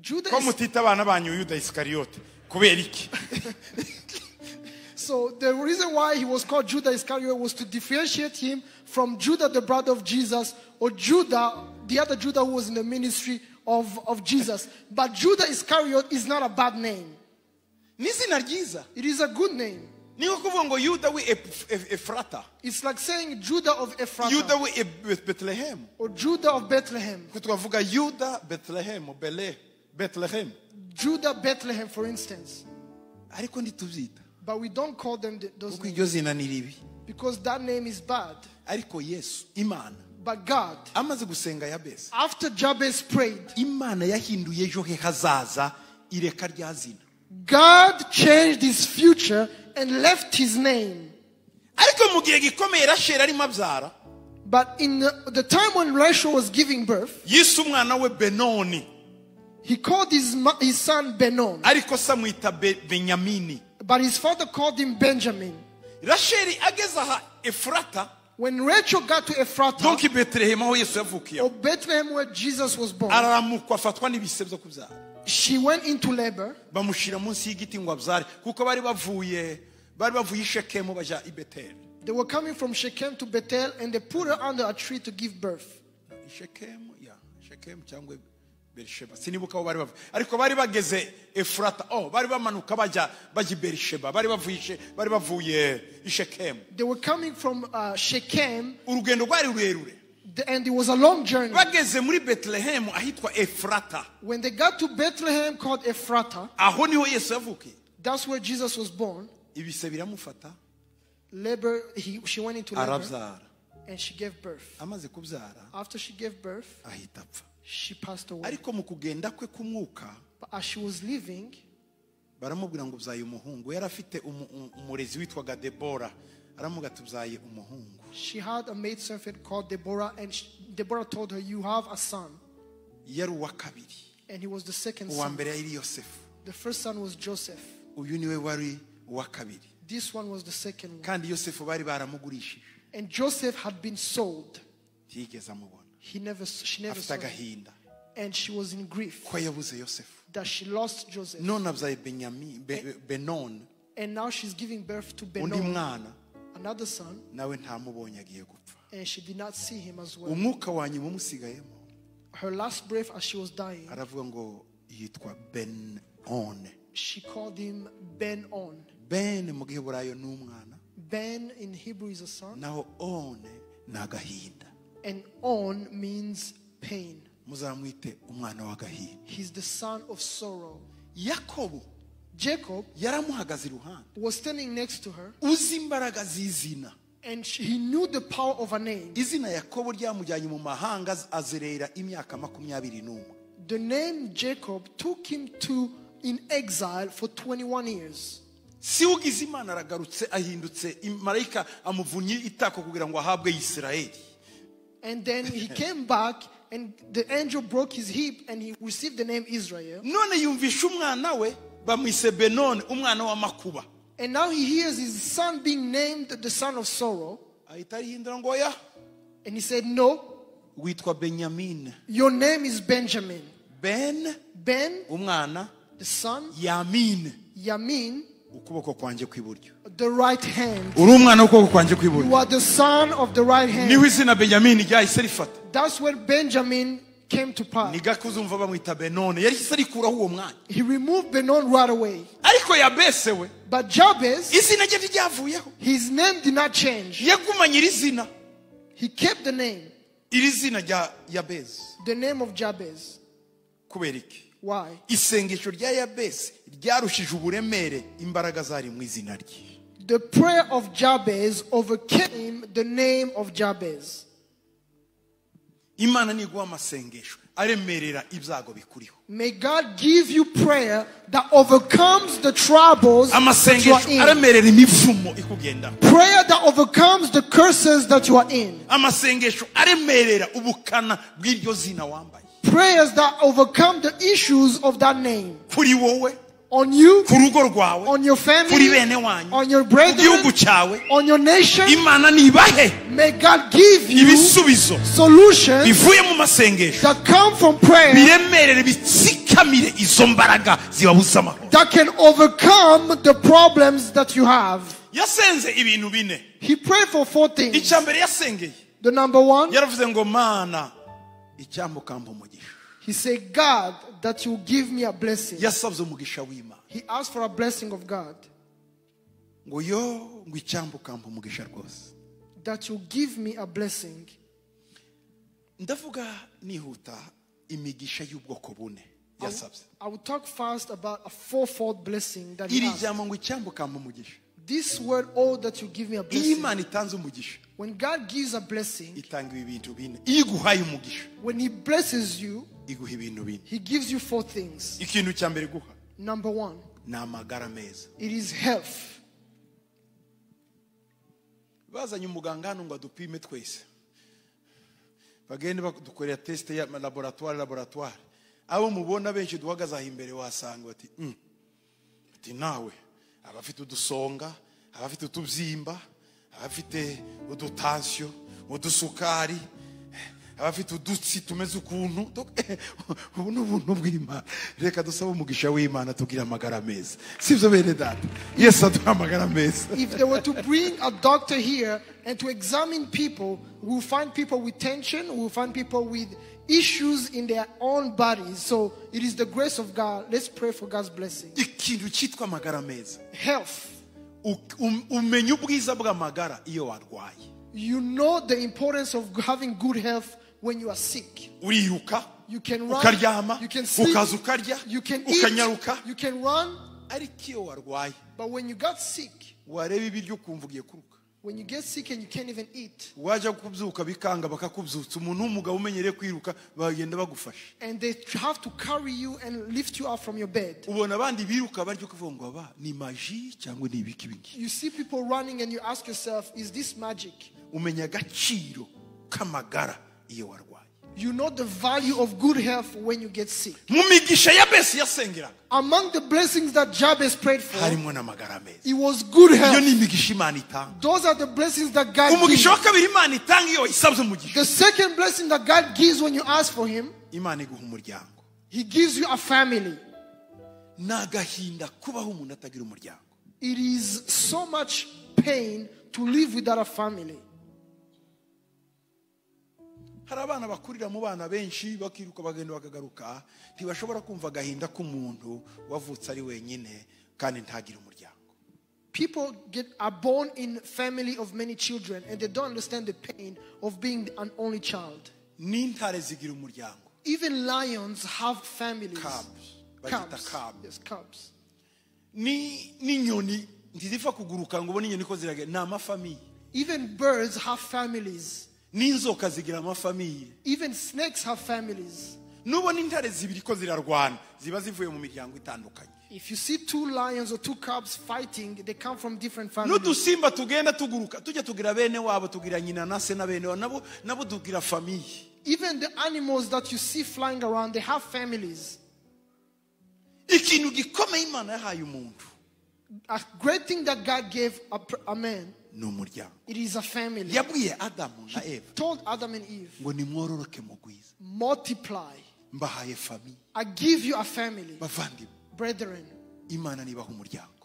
Judah Iscariot. Koberik. So the reason why he was called Judah Iscariot was to differentiate him from Judah, the brother of Jesus, or Judah, the other Judah who was in the ministry of Jesus. But Judah Iscariot is not a bad name. It is a good name. It's like saying Judah of Ephrata. Or Judah of Bethlehem. Judah Bethlehem, for instance. But we don't call them those names. Because that name is bad. But God, after Jabez prayed, God changed his future and left his name. But in the time when Rachel was giving birth, he called his son Benon. But his father called him Benjamin. When Rachel got to Ephrata, or Bethlehem where Jesus was born, she went into labor. They were coming from Shechem to Bethel, and they put her under a tree to give birth. They were coming from Shechem, and it was a long journey. When they got to Bethlehem called Ephrata, that's where Jesus was born. She went into labor and she gave birth. After she gave birth, she passed away. But as she was leaving, she had a maidservant called Deborah, and Deborah told her, "You have a son." And he was the second son. The first son was Joseph. This one was the second one. And Joseph had been sold. She never saw him. And she was in grief that she lost Joseph. And now she's giving birth to Benon, another son. And she did not see him as well. Her last breath as she was dying, she called him Ben-On. Ben in Hebrew is a son. Now On nagahinda. And On means pain. He's the son of sorrow. Jacob was standing next to her. And he knew the power of a name. The name Jacob took him to in exile for 21 years. And then he came back, and the angel broke his hip, and he received the name Israel. And now he hears his son being named the son of sorrow. And he said, no. Your name is Benjamin. Ben. The son. Yamin. The right hand. You are the son of the right hand. That's where Benjamin came to pass. He removed Benon right away. But Jabez, his name did not change. He kept the name. The name of Jabez. Why? The prayer of Jabez overcame the name of Jabez. May God give you prayer that overcomes the troubles that you are in. Prayer that overcomes the curses that you are in. Prayers that overcome the issues of that name. On you, on your family, on your brethren, on your nation. May God give you solutions that come from prayer that can overcome the problems that you have. He prayed for 4 things. The number 1, he said, God, that you give me a blessing. He asked for a blessing of God. That you give me a blessing. I will talk fast about a fourfold blessing that he asked. This word, oh, that you give me a blessing. When God gives a blessing, when he blesses you, he gives you 4 things. Number 1, it is health. If they were to bring a doctor here and to examine people, we'll find people with tension, we'll find people with issues in their own bodies. So it is the grace of God. Let's pray for God's blessing. Health. You know the importance of having good health when you are sick. You can run, you can sleep, you can eat, you can run. But when you got sick, when you get sick and you can't even eat, and they have to carry you and lift you up from your bed. You see people running and you ask yourself, is this magic? You know the value of good health when you get sick. Among the blessings that Jabez prayed for, it was good health. Those are the blessings that God gives. The second blessing that God gives when you ask for him, he gives you a family. It is so much pain to live without a family. People are born in a family of many children and they don't understand the pain of being an only child. Even lions have families. Cubs. Even birds have families. Even snakes have families. If you see two lions or two cubs fighting, they come from different families. Even the animals that you see flying around, they have families. A great thing that God gave a man, it is a family. He told Adam and Eve, multiply. I give you a family. Brethren,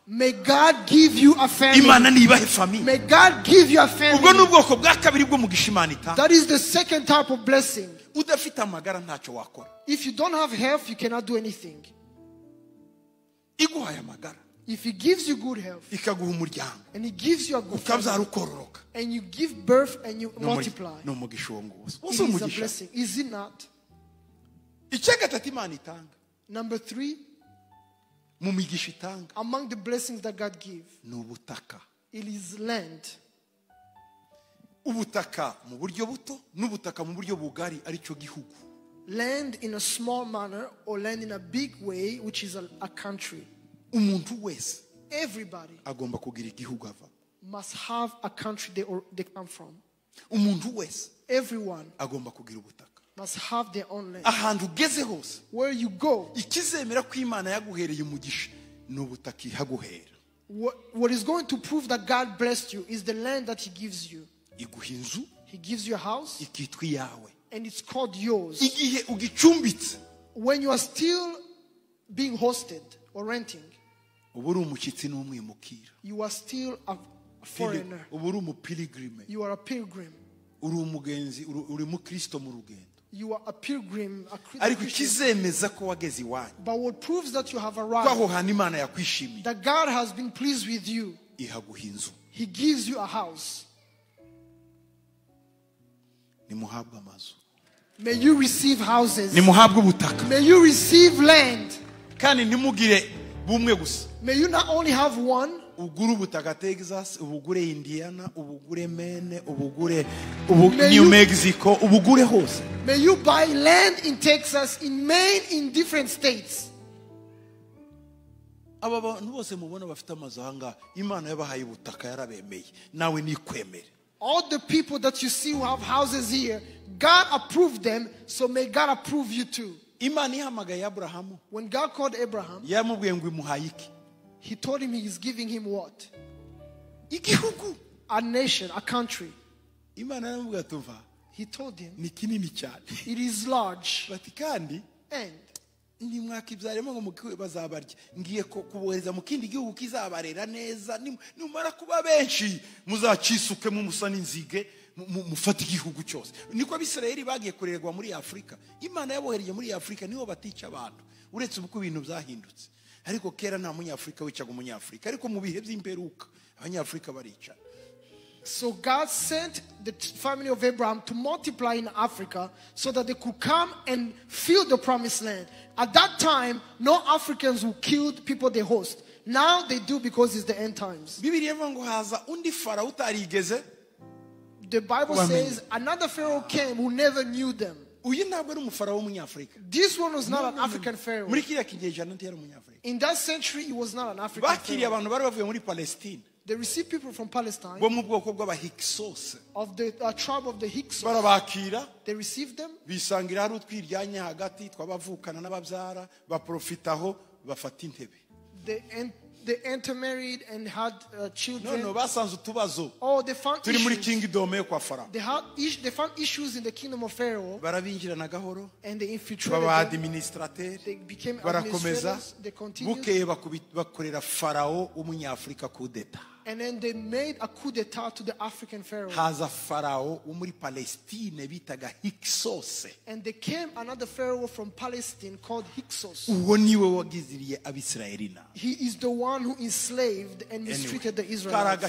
may God give you a family. May God give you a family. That is the second type of blessing. If you don't have health, you cannot do anything. If He gives you good health, and He gives you a good family, and you give birth and you multiply, it is a blessing. Is it not? Number 3, among the blessings that God gives, it is land. Land in a small manner or land in a big way, which is a country. Everybody must have a country they come from. Everyone must have their own land. Where you go, what is going to prove that God blessed you is the land that He gives you. He gives you a house, and it's called yours. When you are still being hosted or renting, you are still a foreigner. You are a pilgrim. You are a pilgrim, a Christian. But what proves that you have arrived, that God has been pleased with you, He gives you a house. May you receive houses. May you receive land. May you not only have one. May you buy land in Texas, in Maine, in different states. All the people that you see who have houses here, God approved them, so may God approve you too. When God called Abraham, He told him He is giving him what? A nation, a country. He told him, it is large. And so God sent the family of Abraham to multiply in Africa so that they could come and fill the promised land. At that time, no Africans who killed people they host. Now they do because it's the end times. The Bible says another Pharaoh came who never knew them. This one was not an African Pharaoh. In that century, it was not an African Pharaoh. They received people from Palestine, of the tribe of the Hyksos. They received them. They intermarried and had children. Oh, they found issues. They found issues in the kingdom of Pharaoh. And they infiltrated. They became administrators. They continued. And then they made a coup d'etat to the African Pharaoh. And they came another Pharaoh from Palestine called Hyksos. He is the one who enslaved and mistreated the Israelites.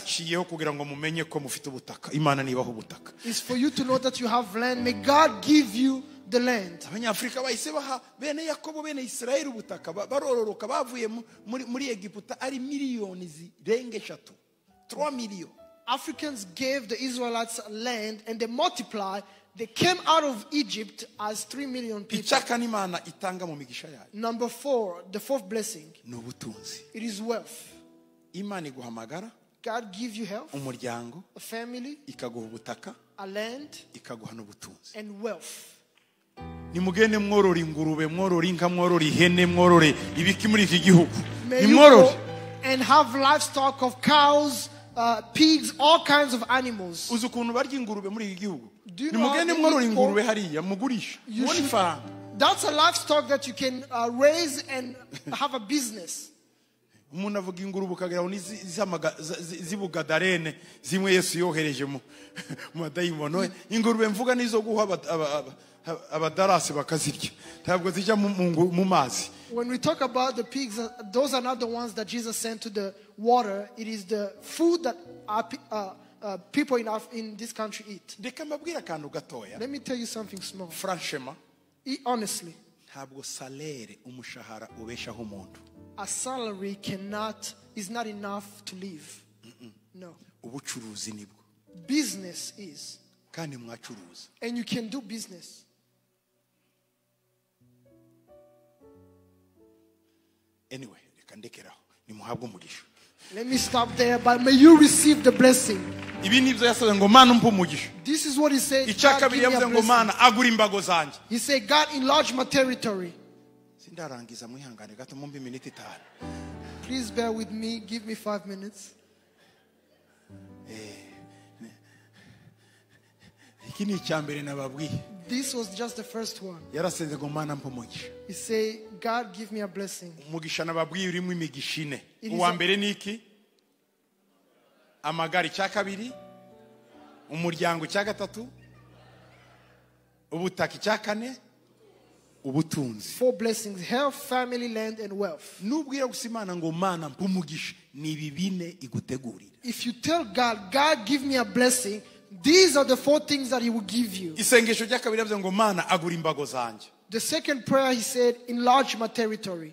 It's for you to know that you have land. May God give you the land. Africans gave the Israelites land and they multiplied. They came out of Egypt as 3 million people. Number four, the fourth blessing. It is wealth. God gives you health, a family, a land, and wealth. Nimugende mworori ingurube, mworori inka, mworori ihene, mworori ibiki muri iki gihugu. And have livestock of cows, pigs, all kinds of animals. Uzi ukuntu barya ingurube muri iki gihugu. Nimugende mworori ingurube hariya mugurisha. That's a livestock that you can raise and have a business. Umuntu avuga ingurube ukageraho zibugadarene zimwe Yesu yoherejemo mu badayimono. Ingurube mvuga nizo guha When we talk about the pigs, those are not the ones that Jesus sent to the water. It is the food that our, people in this country eat. Let me tell you something small. Honestly, a salary is not enough to live. No. Business is. And you can do business. Anyway, let me stop there, but may you receive the blessing. This is what he said. He said, God, enlarge my territory. Please bear with me. Give me 5 minutes. This was just the first one. He said, God, give me a blessing. It is four blessings: health, family, land, and wealth. If you tell God, God, give me a blessing, these are the four things that he will give you. The second prayer, he said, enlarge my territory.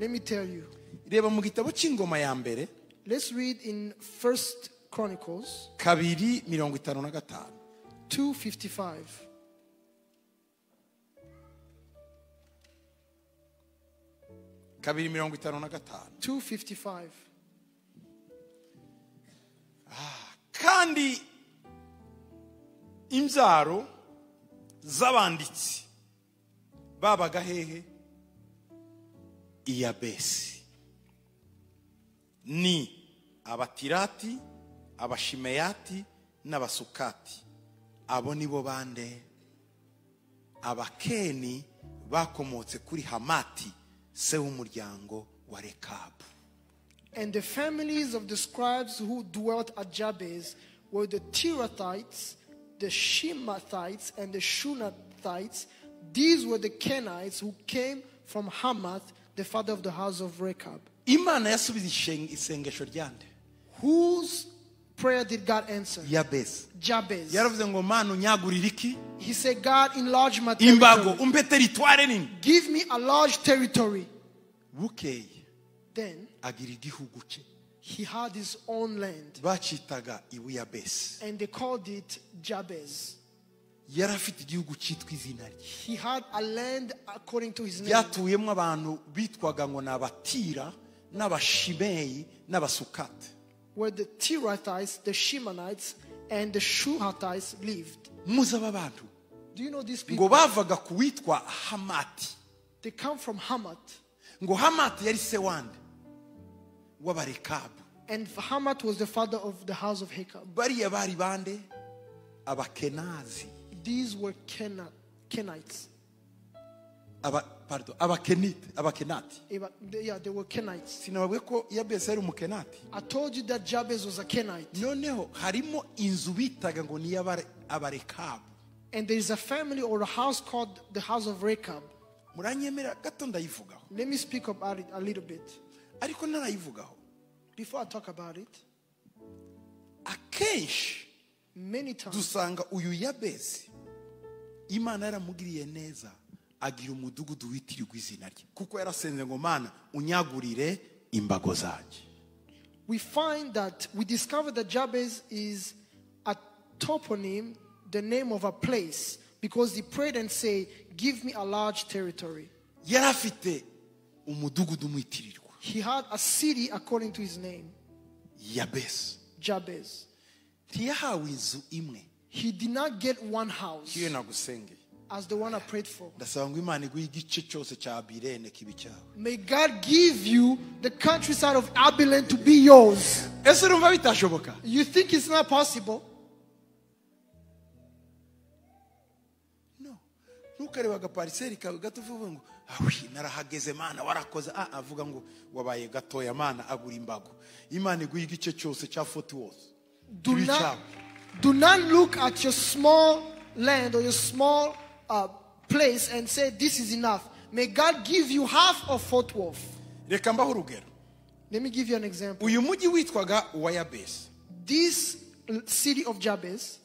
Let me tell you. Let's read in First Chronicles 2:55. Kandi imzaro zabanditsi baba gahehe iyabesi ni abatirati abashimeyati n'abasukati abo nibo bande abakeni bakomotse kuri Hamati se w'umuryango wa Rekabu. And the families of the scribes who dwelt at Jabez were the Tirathites, the Shemathites, and the Shunathites. These were the Kenites who came from Hamath, the father of the house of Rechab. Whose prayer did God answer? Jabez. Jabez. He said, God, enlarge my territory. Give me a large territory. Okay. Then he had his own land, and they called it Jabez. He had a land according to his name, where the Tirathites, the Shemanites, and the Shuhathites lived. Do you know these people? They come from Hamath. And Hamath was the father of the house of Rechab. These were Kenites. They were Kenites. I told you that Jabez was a Kenite. And there is a family or a house called the house of Rechab. Let me speak about it a little bit. Before I talk about it, many times we find that we discover that Jabez is a toponym the name of a place because he prayed and said, give me a large territory. He had a city according to his name. Jabez. He did not get one house as the one I prayed for. May God give you the countryside of Abilene to be yours. You think it's not possible? No. Do not look at your small land or your small place and say, this is enough. May God give you half of Fort Worth. Let me give you an example. This city of Jabez,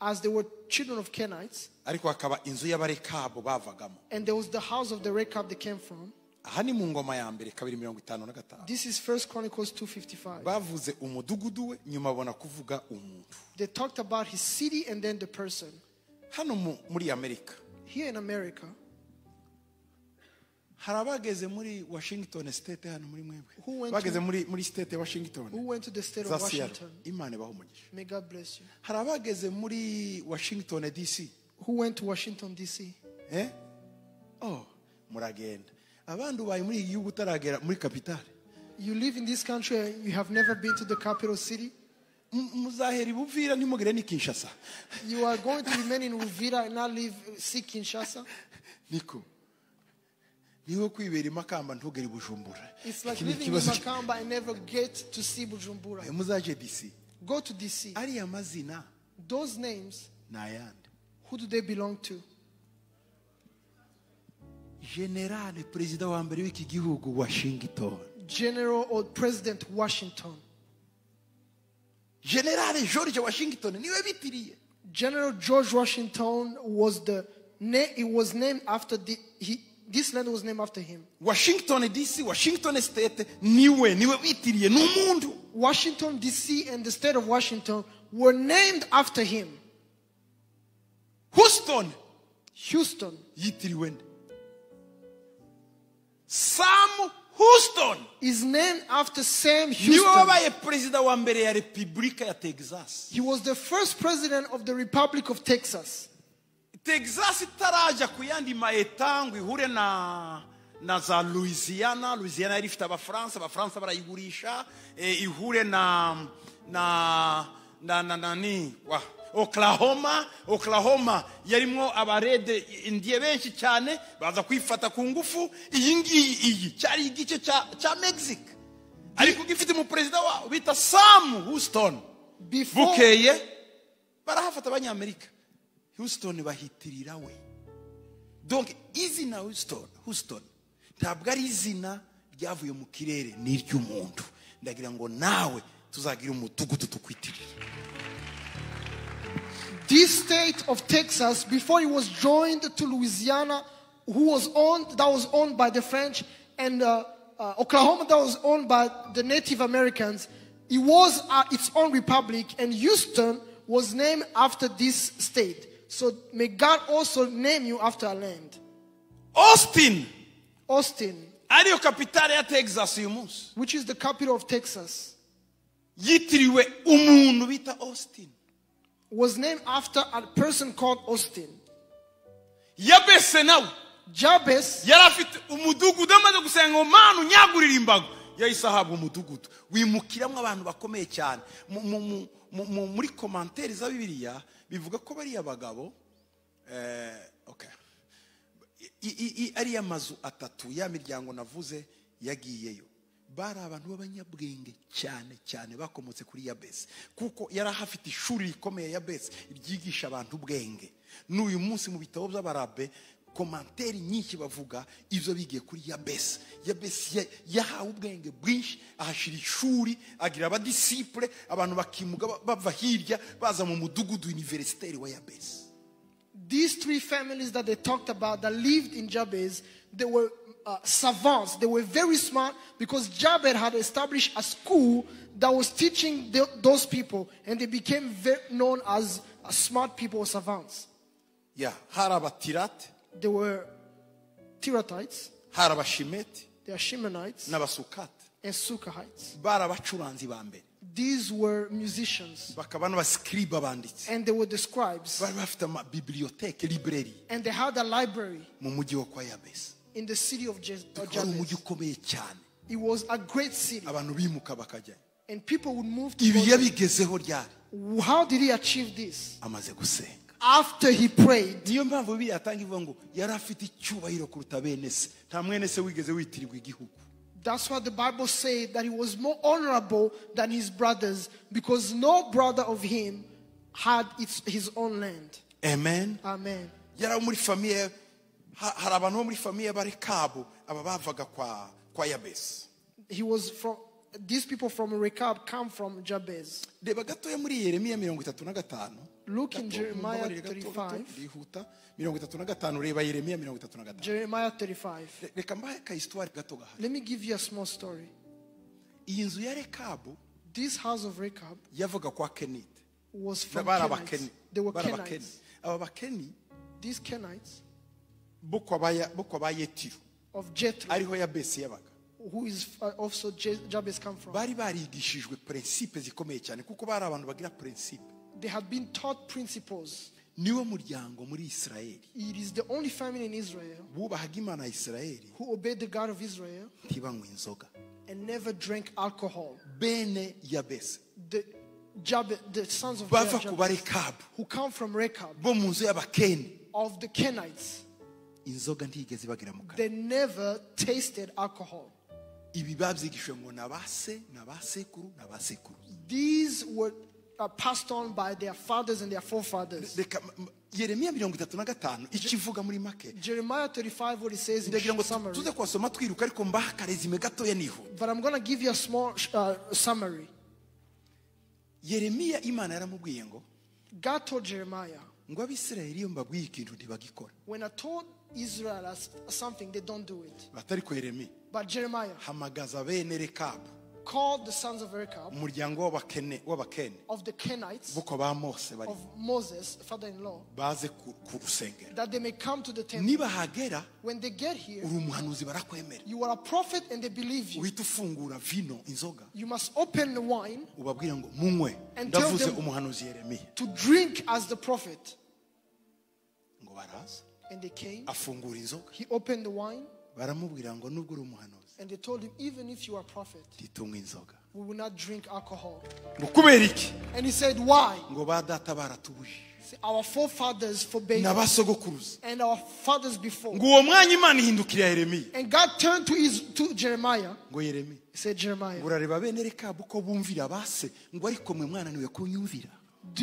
as they were children of Kenites, and there was the house of the Rekab they came from. This is First Chronicles 2:55. They talked about his city and then the person. Here in America, who went to the state of Washington? May God bless you. Who went to Washington, D.C.? Oh, again. You live in this country and you have never been to the capital city? You are going to remain in Uvira and not leave, see Kinshasa? It's like living in Makamba and never get to see Bujumbura. Go to DC. Those names, who do they belong to? General or President Washington. General George Washington was the name. It was named after this land was named after him. Washington DC, Washington State, Washington DC and the state of Washington were named after him. Houston. Sam Houston is named after Sam Houston. He was the first president of the Republic of Texas. Oklahoma, yarimo abarede indiye benshi cyane baza kwifata ku ngufu iyi cyari igice cha Mexico ariko gifite mu president wa bita Sam Houston bukeye barahafata abanyamerika Houston bahitirira we donc izina Houston ntabwo ari izina ryavuye mu kirere ni ry'umuntu ndagira ngo nawe tuzagira umudugudu tukwitirira. This state of Texas, before it was joined to Louisiana, that was owned by the French, and Oklahoma, that was owned by the Native Americans, it was its own republic, and Houston was named after this state. So may God also name you after a land. Austin. Which is the capital of Texas. Austin. Was named after a person called Austin. Jabez. Okay. These three families that they talked about that lived in Jabez, they were savants. They were very smart because Jabez had established a school that was teaching those people, and they became very known as smart people or savants. Yeah, Harabatirat. They were Tiratites. Harabashimet. They are Shimonites. Nabasukat. And Sukahites. Barabachuranzi bambe. These were musicians. And they were the scribes. And they had a library in the city of Jabez. It was a great city. And people would move to. How did he achieve this? After he prayed. That's why the Bible says that he was more honorable than his brothers, because no brother of him had his own land. Amen. Amen. He was from, these people from Rekab come from Jabez. Look in Jeremiah 35. Jeremiah 35. Let me give you a small story. This house of Rekab was from Kenites. They were Kenites. These Kenites of Jethro, who is also Jabez come from. They had been taught principles. It is the only family in Israel who obeyed the God of Israel and never drank alcohol. The sons of Jabez, who come from Rekab, of the Kenites, they never tasted alcohol. These were passed on by their fathers and their forefathers. Jeremiah 35, what it says in summary. But I'm going to give you a small summary. God told Jeremiah, when I told Israel something, they don't do it. But Jeremiah called the sons of Rekab, of the Kenites, of Moses, father-in-law, that they may come to the temple. When they get here, you are a prophet and they believe you. You must open the wine and tell them to drink as the prophet. And they came. He opened the wine. And they told him, even if you are a prophet, we will not drink alcohol. And he said, why? Our forefathers forbade us, and our fathers before. And God turned to Jeremiah. He said, Jeremiah, do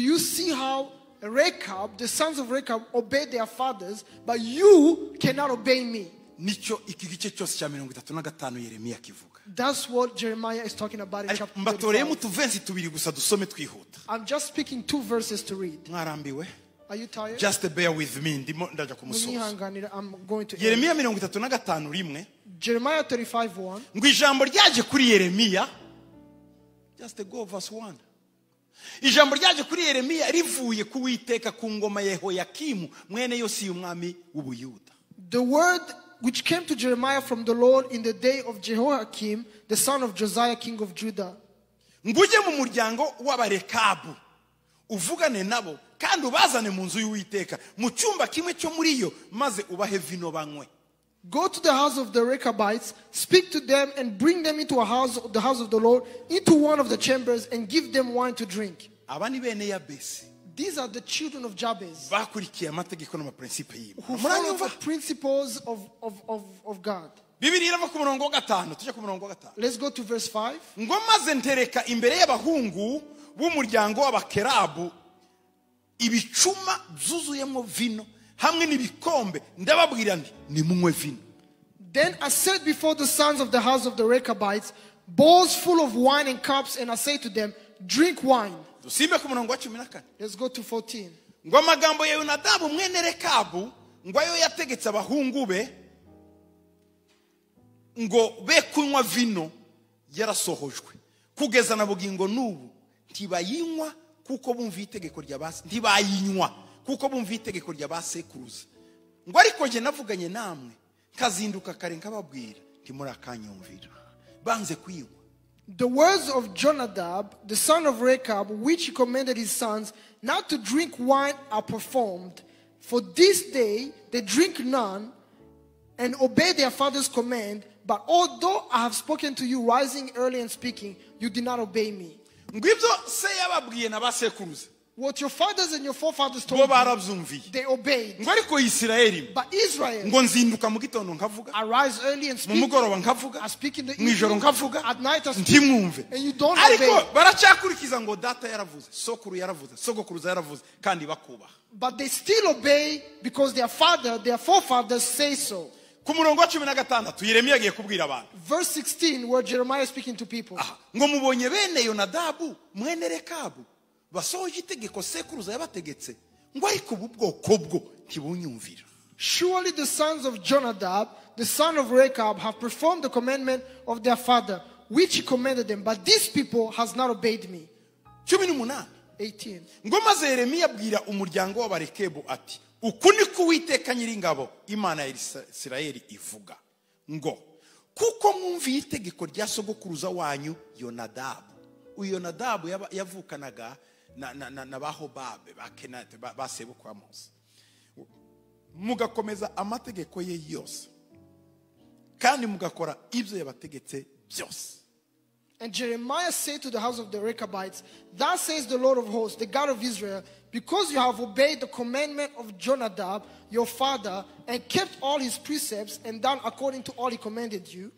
you see how Rekab, the sons of Rekab, obeyed their fathers, but you cannot obey me? That's what Jeremiah is talking about in chapter 35. I'm just speaking 2 verses to read. Are you tired? Just bear with me. I'm going to end. Jeremiah 35:1. Just go verse 1. Ijambo ryaje kuri Yeremiya rivuye kuwiteka ku ngoma Yehoyakimu mwene Yosiya umwami w'Ubuyuda. The word which came to Jeremiah from the Lord in the day of Jehoiakim, the son of Josiah, king of Judah. Go to the house of the Rechabites, speak to them, and bring them into a house, the house of the Lord, into one of the chambers, and give them wine to drink. These are the children of Jabez who follow the principles of God. Let's go to verse 5. Then I set before the sons of the house of the Rechabites bowls full of wine and cups, and I say to them, drink wine. Let's go to 14. ngo be kunywa vino yarasohojwe kugeza na bugingo nubu ntibayinywa kuko bumva itegeko rya base ntibayinywa kuko bumva itegeko rya basekuruza ngo ariko je navuganye namwe kazinduka kare nkababwira ntimurakanyumvira banze kwinywa. The words of Jonadab, the son of Rechab, which he commanded his sons not to drink wine, are performed. For this day they drink none and obey their father's command. But although I have spoken to you, rising early and speaking, you did not obey me. What your fathers and your forefathers told you, they obeyed. But Israel, arise early and speak. I speak in the evening, at night I speak, and you don't obey. But they still obey because their father, their forefathers say so. Verse 16, where Jeremiah is speaking to people. Surely the sons of Jonadab, the son of Rechab, have performed the commandment of their father, which he commanded them, but this people has not obeyed me. 18. And Jeremiah said to the house of the Rechabites, thus says the Lord of hosts, the God of Israel, because you have obeyed the commandment of Jonadab, your father, and kept all his precepts and done according to all he commanded you,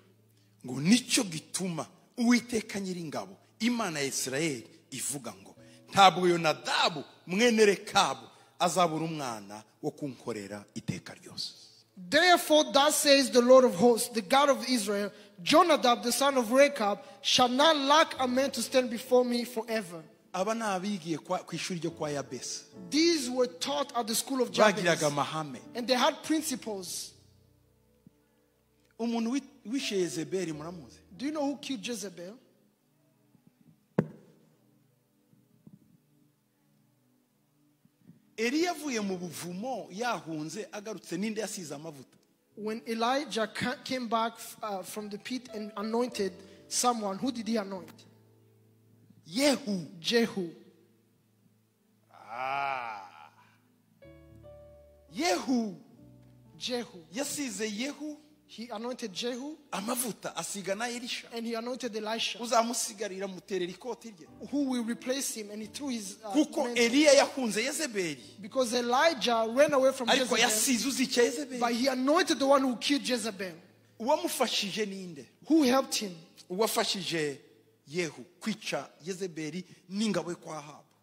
therefore thus says the Lord of hosts, the God of Israel, Jonadab the son of Rechab shall not lack a man to stand before me forever. These were taught at the school of Jabez, and they had principles. Do you know who killed Jezebel? When Elijah came back from the pit and anointed someone, who did he anoint? Jehu. Jehu. Yes, is a Jehu. He anointed Jehu. Amavuta asigana Elisha. And he anointed Elisha. Who will replace him? And he threw his because Elijah ran away from Jezebel. But he anointed the one who killed Jezebel. Who helped him?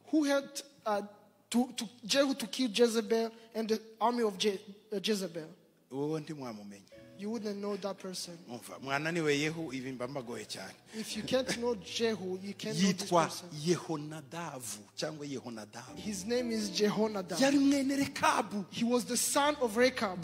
Who helped Jehu to kill Jezebel and the army of Jezebel? You wouldn't know that person. If you can't know Jehu, you can't know this person. His name is Jehonadab. He was the son of Rechab.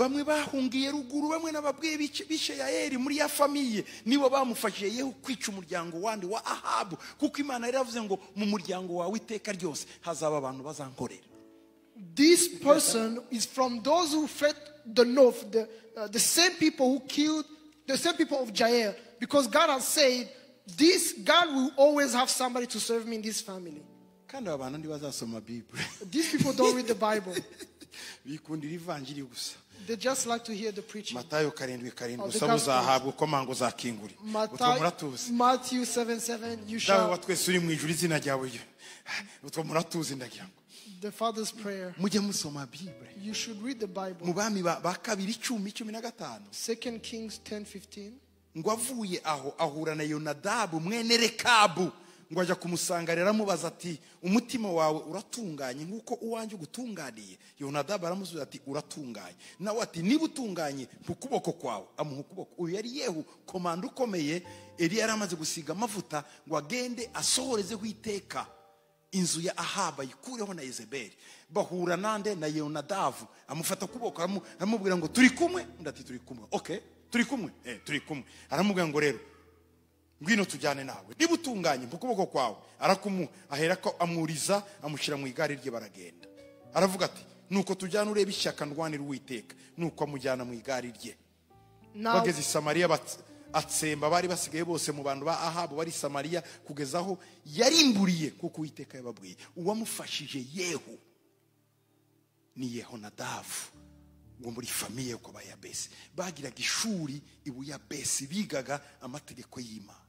This person is from those who fled the north, the same people who killed, the same people of Jael, because God has said, this God will always have somebody to serve me in this family. These people don't read the Bible. They just like to hear the preaching. Matthew 7:7, you shall. The Father's prayer. You should read the Bible. 2 Kings 10:15. Okay. turikumwe aramubwira ngo rero ngwino tujyane nawe nibutunganye mukuboko kwawe arakumuha ahera ko amuriza amushira mu igare rye baragenda aravuga ati nuko tujyana urebe ishyaka ndwanira uwiteka nuko amujyana mu igare rye bageze Samaria atsemba bari basigaye bose mu bantu ba Ahabu bari Samaria kugeza aho yarimburiye kuko uwiteka yababwiye uwamufashije Yehu ni Yehonadavu ngo muri famille uko bayabese bagiraga ishuri ibuyabese bigaga amategeko y'Imana.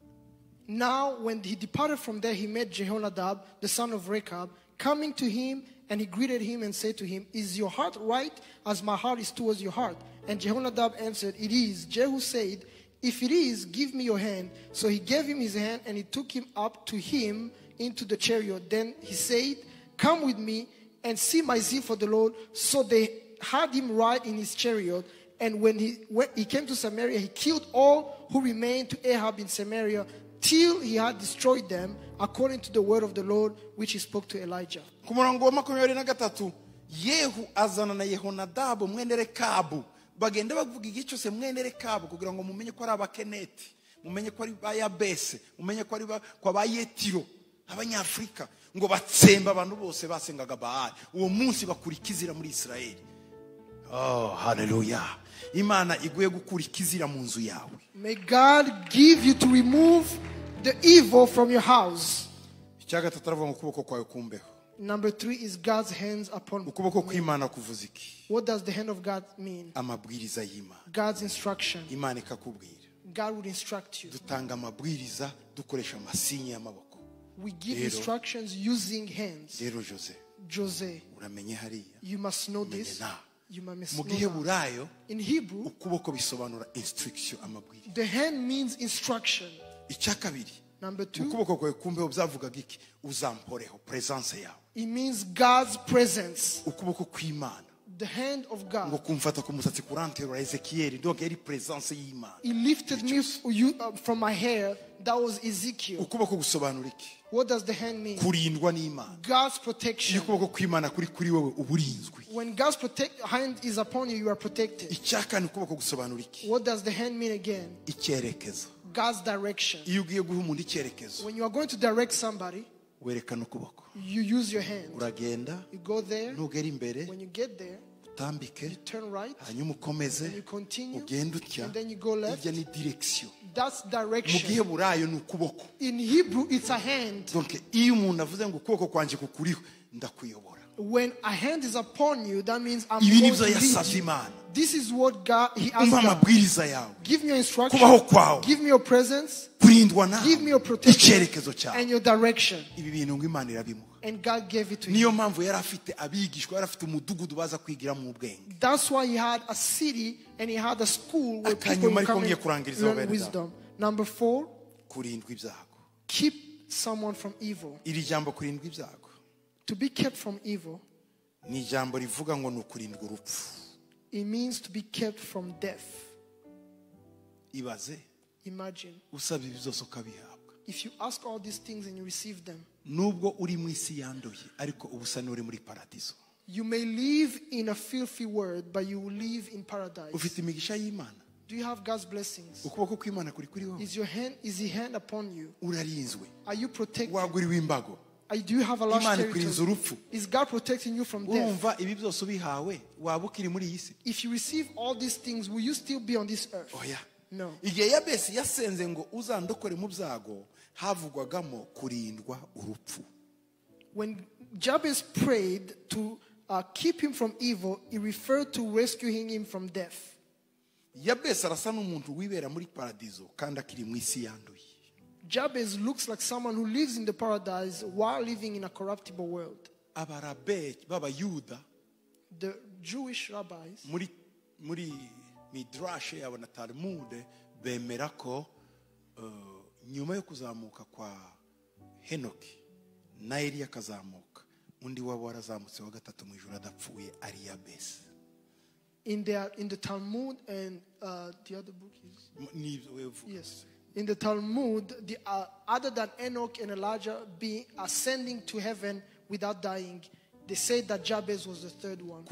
Now when he departed from there, he met Jehonadab the son of Rechab coming to him, and he greeted him and said to him, is your heart right as my heart is towards your heart? And Jehonadab answered, it is. Jehu said, if it is, give me your hand. So he gave him his hand, and he took him up to him into the chariot. Then he said, come with me and see my zeal for the Lord. So they had him ride in his chariot, and when he came to Samaria, he killed all who remained to Ahab in Samaria till he had destroyed them, according to the word of the Lord which he spoke to Elijah. Yehu azana na Yehonadabu mwene Rekabu bagenda bavuga igice se mwene Rekabu kugira ngo mumenye ko ari abakeneti, mumenye ko ari bayabese, mumenye ko ari kwa bayetiro abanyafrika ngo batsemba abantu bose basengaga Baali uwo munsi bakurikizira muri Israeli. Oh, hallelujah. Imana iguye gukurikizira mu nzu yawe. May God give you to remove the evil from your house. Number 3 is God's hands upon me. What does the hand of God mean? God's instruction. God would instruct you. We give instructions using hands. Jose, you must know this. You must know. In Hebrew, the hand means instruction. Number 2, it means God's presence. The hand of God. He lifted me from my hair. That was Ezekiel. What does the hand mean? God's protection. When God's hand is upon you, you are protected. What does the hand mean again? God's direction. When you are going to direct somebody, you use your hand. You go there. When you get there, you turn right, and you continue, and then you go left. That's direction. In Hebrew, it's a hand. When a hand is upon you, that means I'm going to lead you. This is what God, he asked God. Give me your instruction. Give me your presence. Give me your protection and your direction. And God gave it to him. That's why he had a city and he had a school where people would come and learn wisdom. Number 4, keep someone from evil. To be kept from evil, it means to be kept from death. Imagine if you ask all these things and you receive them. You may live in a filthy world, but you will live in paradise. Do you have God's blessings? Is your hand upon you? Are you protected? Do you have a large territory? Is God protecting you from death? If you receive all these things, will you still be on this earth? Oh yeah. No. When Jabez prayed to keep him from evil, he referred to rescuing him from death. Jabez looks like someone who lives in the paradise while living in a corruptible world. The Jewish rabbis, in the Talmud and the other book is yes. In the Talmud, other than Enoch and Elijah ascending to heaven without dying, They said that Jabez was the third one.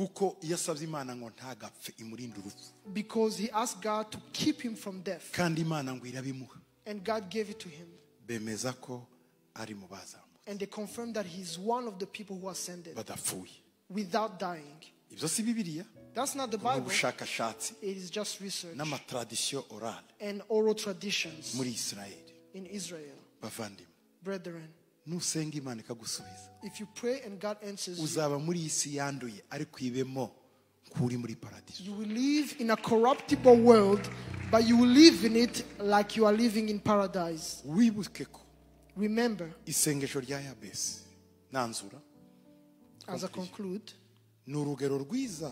Because he asked God to keep him from death. And God gave it to him. And they confirmed that he's one of the people who ascended without dying. That's not the Bible. It is just research and oral traditions in Israel. Brethren, if you pray and God answers you, you will live in a corruptible world, but you will live in it like you are living in paradise. Remember, as I conclude, the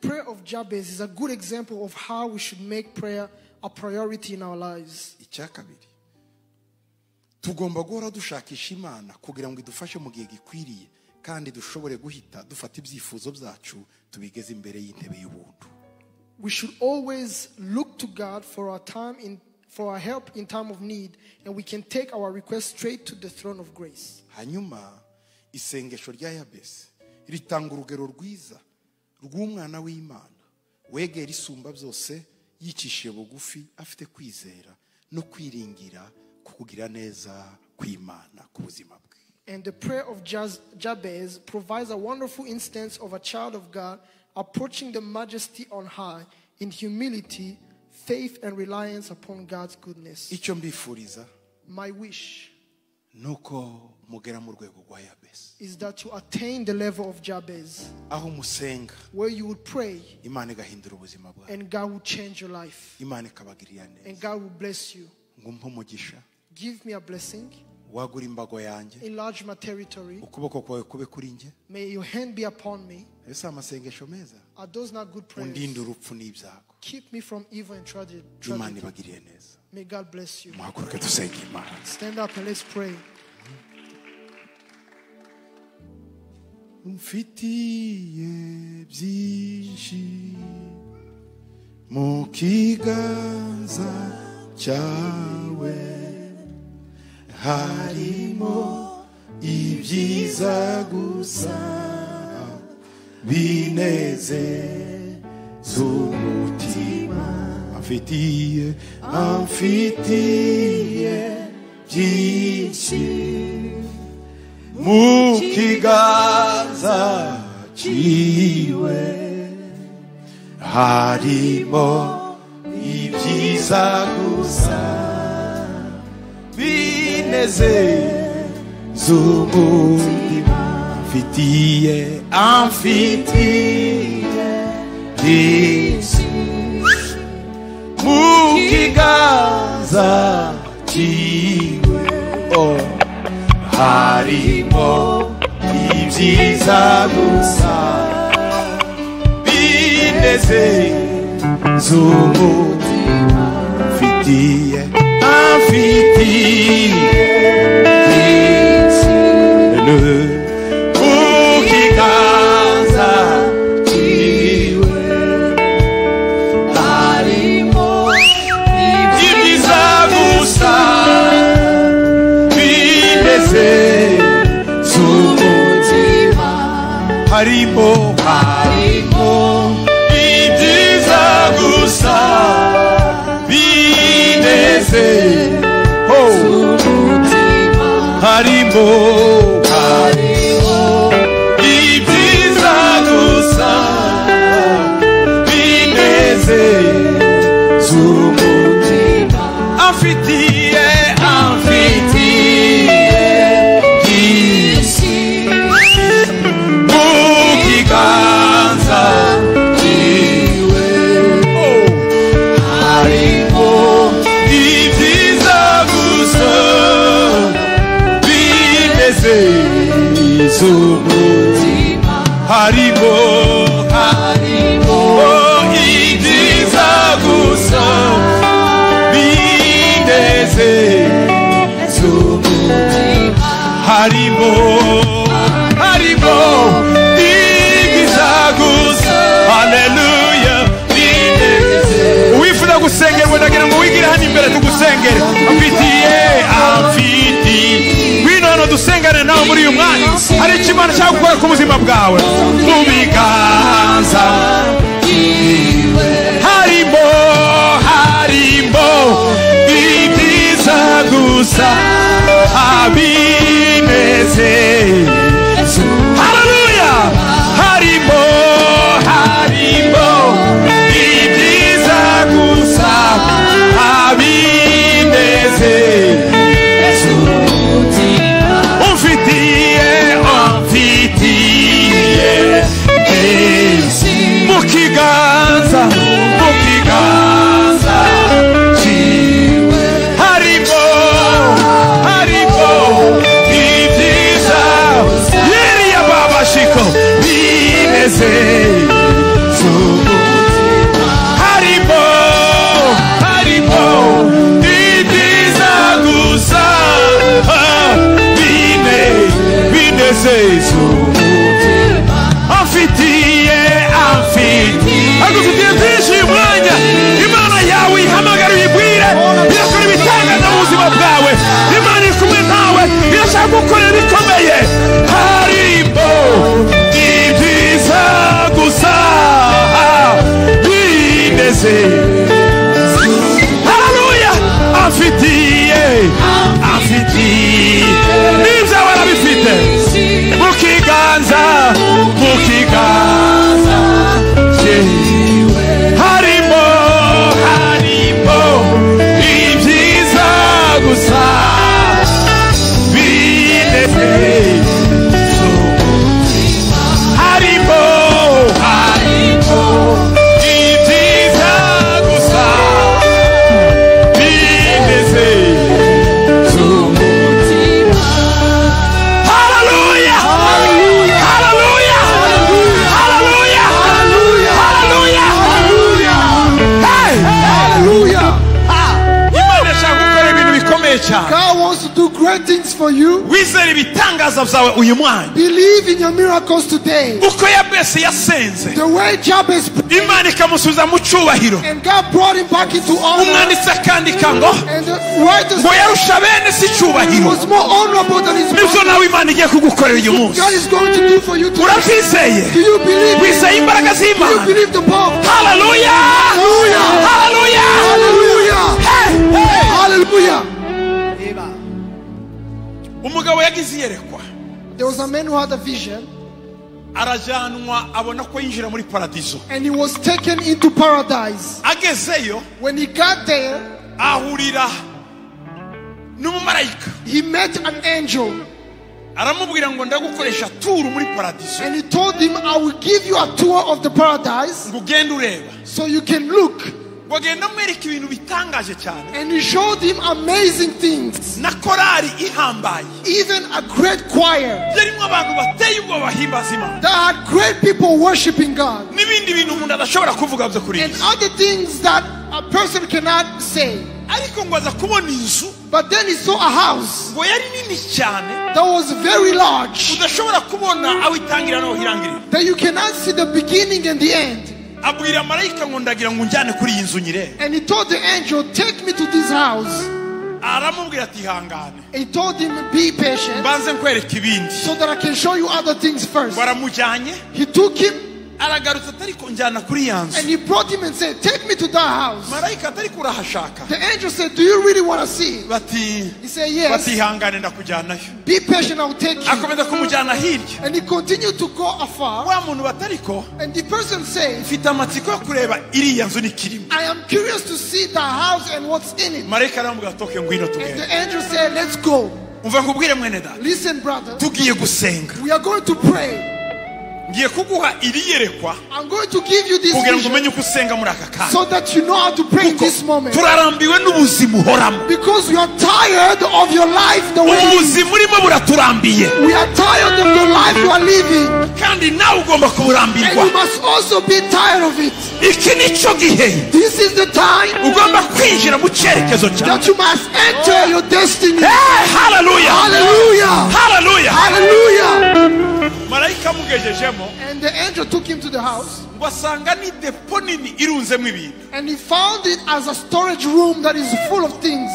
prayer of Jabez is a good example of how we should make prayer a priority in our lives. We should always look to God for our help in time of need, and we can take our request straight to the throne of grace. And the prayer of Jabez provides a wonderful instance of a child of God approaching the majesty on high in humility, faith, and reliance upon God's goodness. My wish is that you attain the level of Jabez, where you would pray and God will change your life and God will bless you. Give me a blessing. Enlarge my territory. May your hand be upon me. Are those not good prayers? Keep me from evil and tragedy. May God bless you. Stand up and let's pray. Umfitiye byinshi mu kiganza cyawe, harimo ibyiza gusa binezeza umutima. Amfitiye byinshi mu kiganza cyiwe, harimo ibyiza gusa binezeza umutima. Amfitiye byinshi mu kiganza cyiwe, harimo ibyiza gusa binezeza umutima. Amfitiye byinshi mu kiganza cyiwe, harimo ibyiza gusa binezeza. Harimo, harimo, ibyiza gusa binezeza umutima. Harimo, harimo, ibyiza gusa binezeza umutima. Amfitiye, amfitiye Zubutima. Haribo, haribo, idizagusa bideze Zubutima. Haribo, haribo, idizagusa. Hallelujah, bideze. Uifuna kusengera, wenda kena muigira hani mbele tukusengera. Amfitiye, amfitiye. muri uyu mwanya hari ikimana cyagukora ku buzima bwawe tubiganza harimo harimo ibiza gusa abimeze haleluya harimo harimo ibiza gusa abimeze God wants to do great things for you. Believe in your miracles today. The way Jabez prayed, and God brought him back into honor. And the righteous man was more honorable than his brother. God is going to do for you today. Do you believe it? Do you believe the Bible? Hallelujah! Hallelujah! Hallelujah! Hallelujah! Hey! Hallelujah! There was a man who had a vision, and he was taken into paradise. When he got there, he met an angel, and he told him, I will give you a tour of the paradise so you can look. And he showed him amazing things. Even a great choir that had great people worshiping God. And other things that a person cannot say. But then he saw a house that was very large, that you cannot see the beginning and the end. And he told the angel, take me to this house. He told him, be patient so that I can show you other things first. He took him, and he brought him and said, take me to that house. The angel said, do you really want to see? He said, yes. Be patient, I will take you. And he continued to go afar. And the person said, I am curious to see the house and what's in it. And the angel said, let's go. Listen, brother, we are going to pray. I'm going to give you this vision so that you know how to pray in this moment. Because we are tired of your life the way it is. We are tired of the life you are living. And you must also be tired of it. This is the time that you must enter your destiny. Hey, hallelujah! Hallelujah! Hallelujah! Hallelujah! And the angel took him to the house. And he found it as a storage room that is full of things.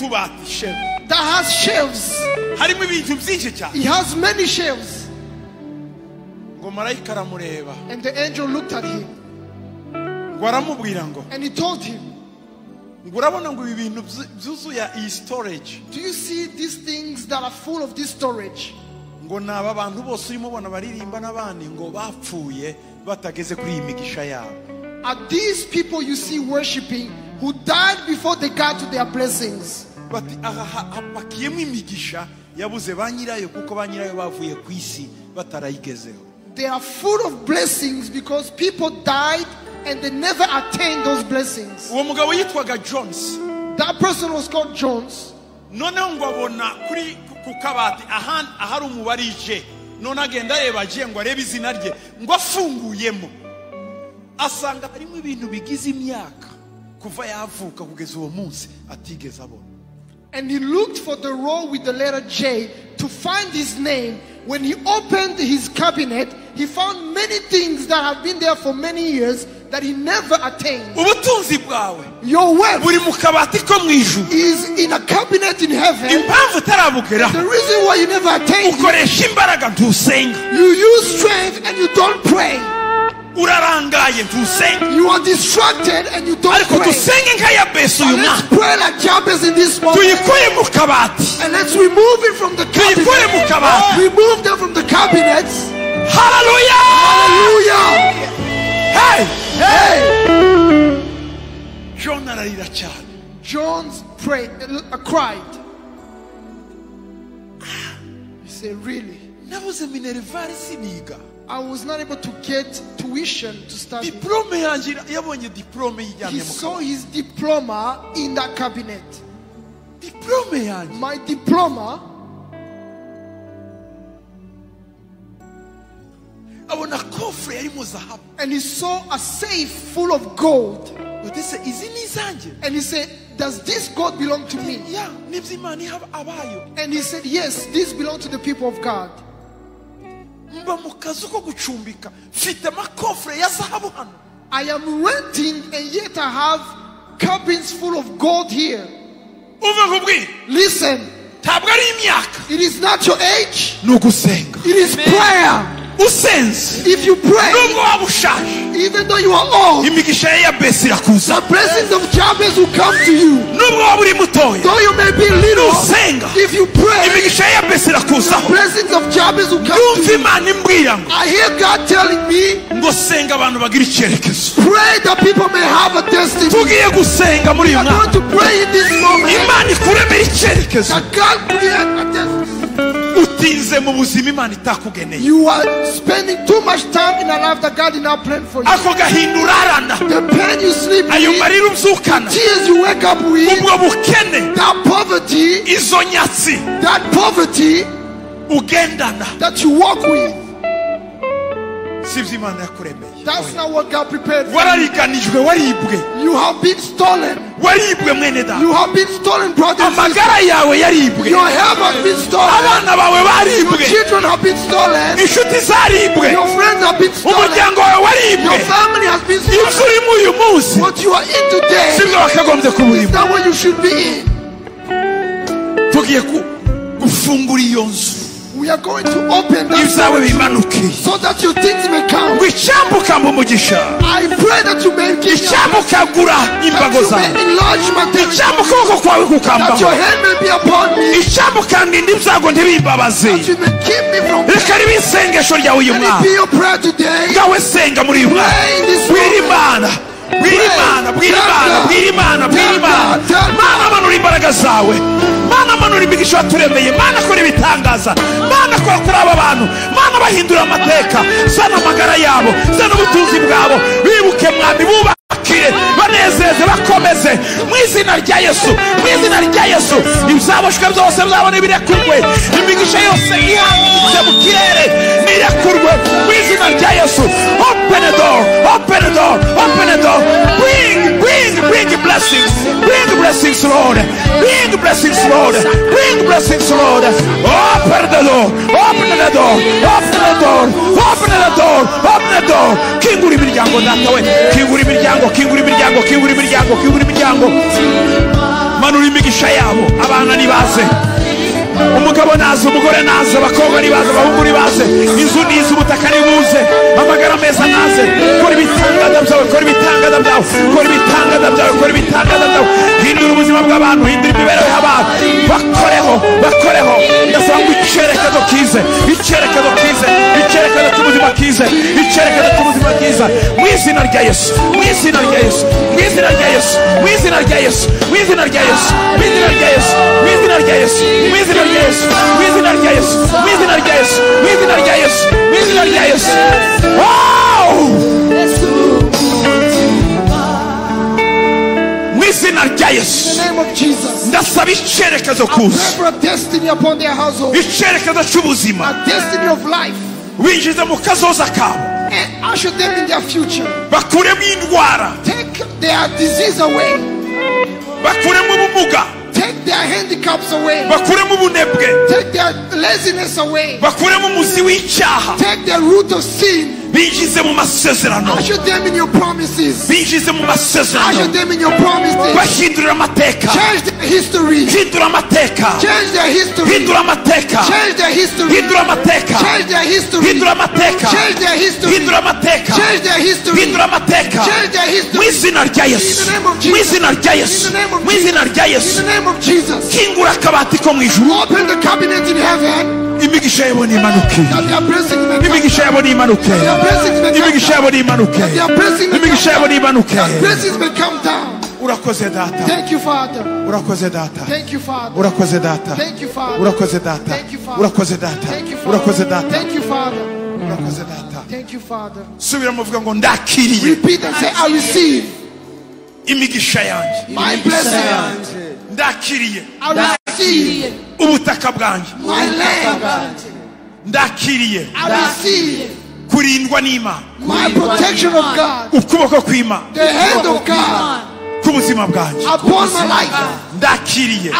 That has shelves. It has many shelves. And the angel looked at him. And he told him, do you see these things that are full of this storage? Are these people you see worshiping who died before they got to their blessings? They are full of blessings because people died and they never attained those blessings. That person was called Jones. And he looked for the row with the letter J to find his name. When he opened his cabinet, he found many things that have been there for many years that he never attained. Your wealth is in a cabinet in heaven. The reason why you never attained it, you use strength and you don't pray. You are distracted and you don't pray. Let's pray like Jabez in this moment. And let's remove it from the cabinet. Remove them from the cabinets. Hallelujah! Hallelujah! Hey! Hey! John's prayed, cried. He said, really? I was not able to get tuition to study. He saw his diploma in that cabinet. My diploma. And he saw a safe full of gold. And he said, does this gold belong to me? And he said, yes, this belongs to the people of God. I am renting and yet I have cabins full of gold here. Listen, it is not your age. It is prayer. If you pray, even though you are old, the blessings of Jabez will come to you. Though you may be little, if you pray, the blessings of Jabez will come to you. I hear God telling me, pray that people may have a destiny. We are going to pray in this moment that God create a destiny. You are spending too much time in a life that God did not plan for you. The pain you sleep with, the tears you wake up with, that poverty that you walk with, that's not what God prepared for you. You have been stolen. You have been stolen, brothers and sisters. Your health has been stolen. Your children have been stolen. Your friends have been stolen. Your family has been stolen. What you are in today is not what you should be in. We are going to open that so that your things may come. I pray that you may give yourself, that you may enlarge my things, that your hand may be upon me, that you may keep me from death. Let it be your prayer today. Pray in this moment. Open the door, open the door, open the door. Bring blessings, Lord. Bring blessings, Lord. Bring blessings, Lord. Open the door. Open the door. Open the door. Open the door. Open the door. Kinguri miryango natawe. Kinguri miryango. Kinguri miryango. Kinguri miryango. Kinguri miryango. Manuri migisha yabo. Abana nibaze. Umugabo naze, umugore naze, abakobwa nibaze, abahungu nibaze. Inzu nize, ubutaka nibuze. Amagara meza naze. Kora ibitangaza byawe. Kora ibitangaza byawe. Kora ibitangaza byawe. Kora ibitangaza byawe. Hindura ubuzima bw'abantu, hindura imibereho y'abantu. Bakoreho, bakoreho. Ndasaba ngo icyerekezo kize, icyerekezo kize, icyerekezo cy'ubuzima kize, icyerekezo cy'ubuzima kiza. Mu izina rya Yesu, mu izina rya Yesu, mu izina rya Yesu, mu izina rya Yesu, mu izina rya Yesu, mu izina rya Yesu, mu izina rya Yesu, mu izina rya Yesu, mu izina rya Yesu, mu izina rya Yesu, mu izina rya Yesu, mu izina rya Yesu. In the name of Jesus, I pray for a destiny upon their household, a destiny of life. I should them in their future. Take their disease away. Take their handicaps away. Take their laziness away. Take the root of sin. Usher them in your promises. Usher them in your promises. Change their history. Change their history. Change their history. Change their history. Change their history. Change their history. In the name of Jesus. In the name of Jesus. Open the cabinet in heaven. Imigisha yaboni manuke. Imigisha yaboni manuke. Imigisha yaboni manuke. Imigisha yaboni manuke. Blessings may come down. Urakoze data. Thank you, Father. Urakoze data. Thank you, Father. Urakoze data. Thank you, Father. Urakoze data. Thank you, Father. Urakoze data. Thank you, Father. Urakoze data. Thank you, Father. Urakoze data. Thank you, Father. Subira muvuga ngo ndakiriye. Repeat and say, I receive. Imigisha yanjye. My blessing. Ndakiriye. I receive. Ubutaka bwanjye ndakiriye kurindwa n'Imana, ukuboko kw'Imana kubuzima bwanjye ndakiriye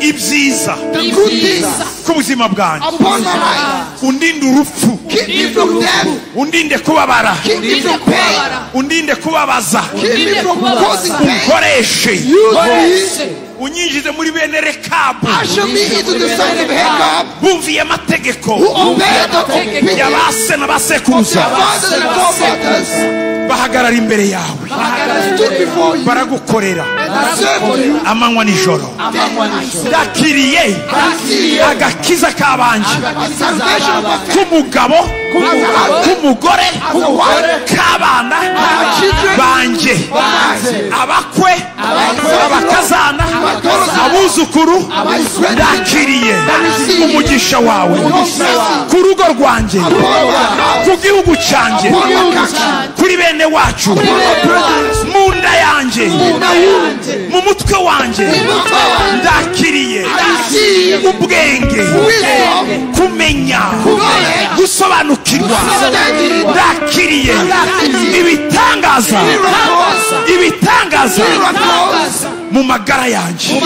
ibyiza kubuzima bwanjye, undinde urupfu, undinde kubabara, undinde kubabaza, unkoreshe I shall be into the son of Hobab, who obeyed the opinion of their fathers and forefathers. Bahagarara imbere yawe, baragukorera amanywa n'ijoro. Ndakiriye agakiza kabanje k'umugabo, k'umugore, k'abana banje, abakwe, abakazana, abuzukuru. Ndakiriye umugisha wawe ku rugo rwanjye, ku gihugu cyanjye, kuri bene wacu, munda yanjye, mu mutwe wanjye. Ndakiriye ubwenge, kumenya, gusobanukirwa. Ndakiriye ibitangaza, ibitangaza mu magara yanjye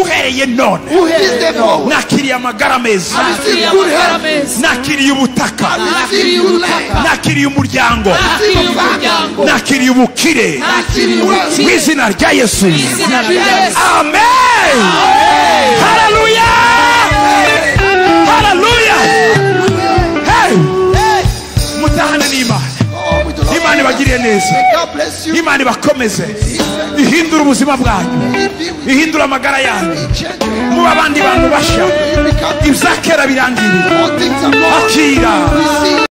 uhereye none. Nakiriye amagara meza, nakiriye ubutaka, nakiriye umuryango, nakiriye ubukire mu izina rya Yesu. Amen. Haleluya, haleluya. Hey, mutahane n'Imana, Imana ibagiriye neza, Imana ibakomeze, ihindura ubuzima bwanyu, ihindura amagara yanyu, muba abandi bantu bashya. Ibya kera birangiriye. Akira.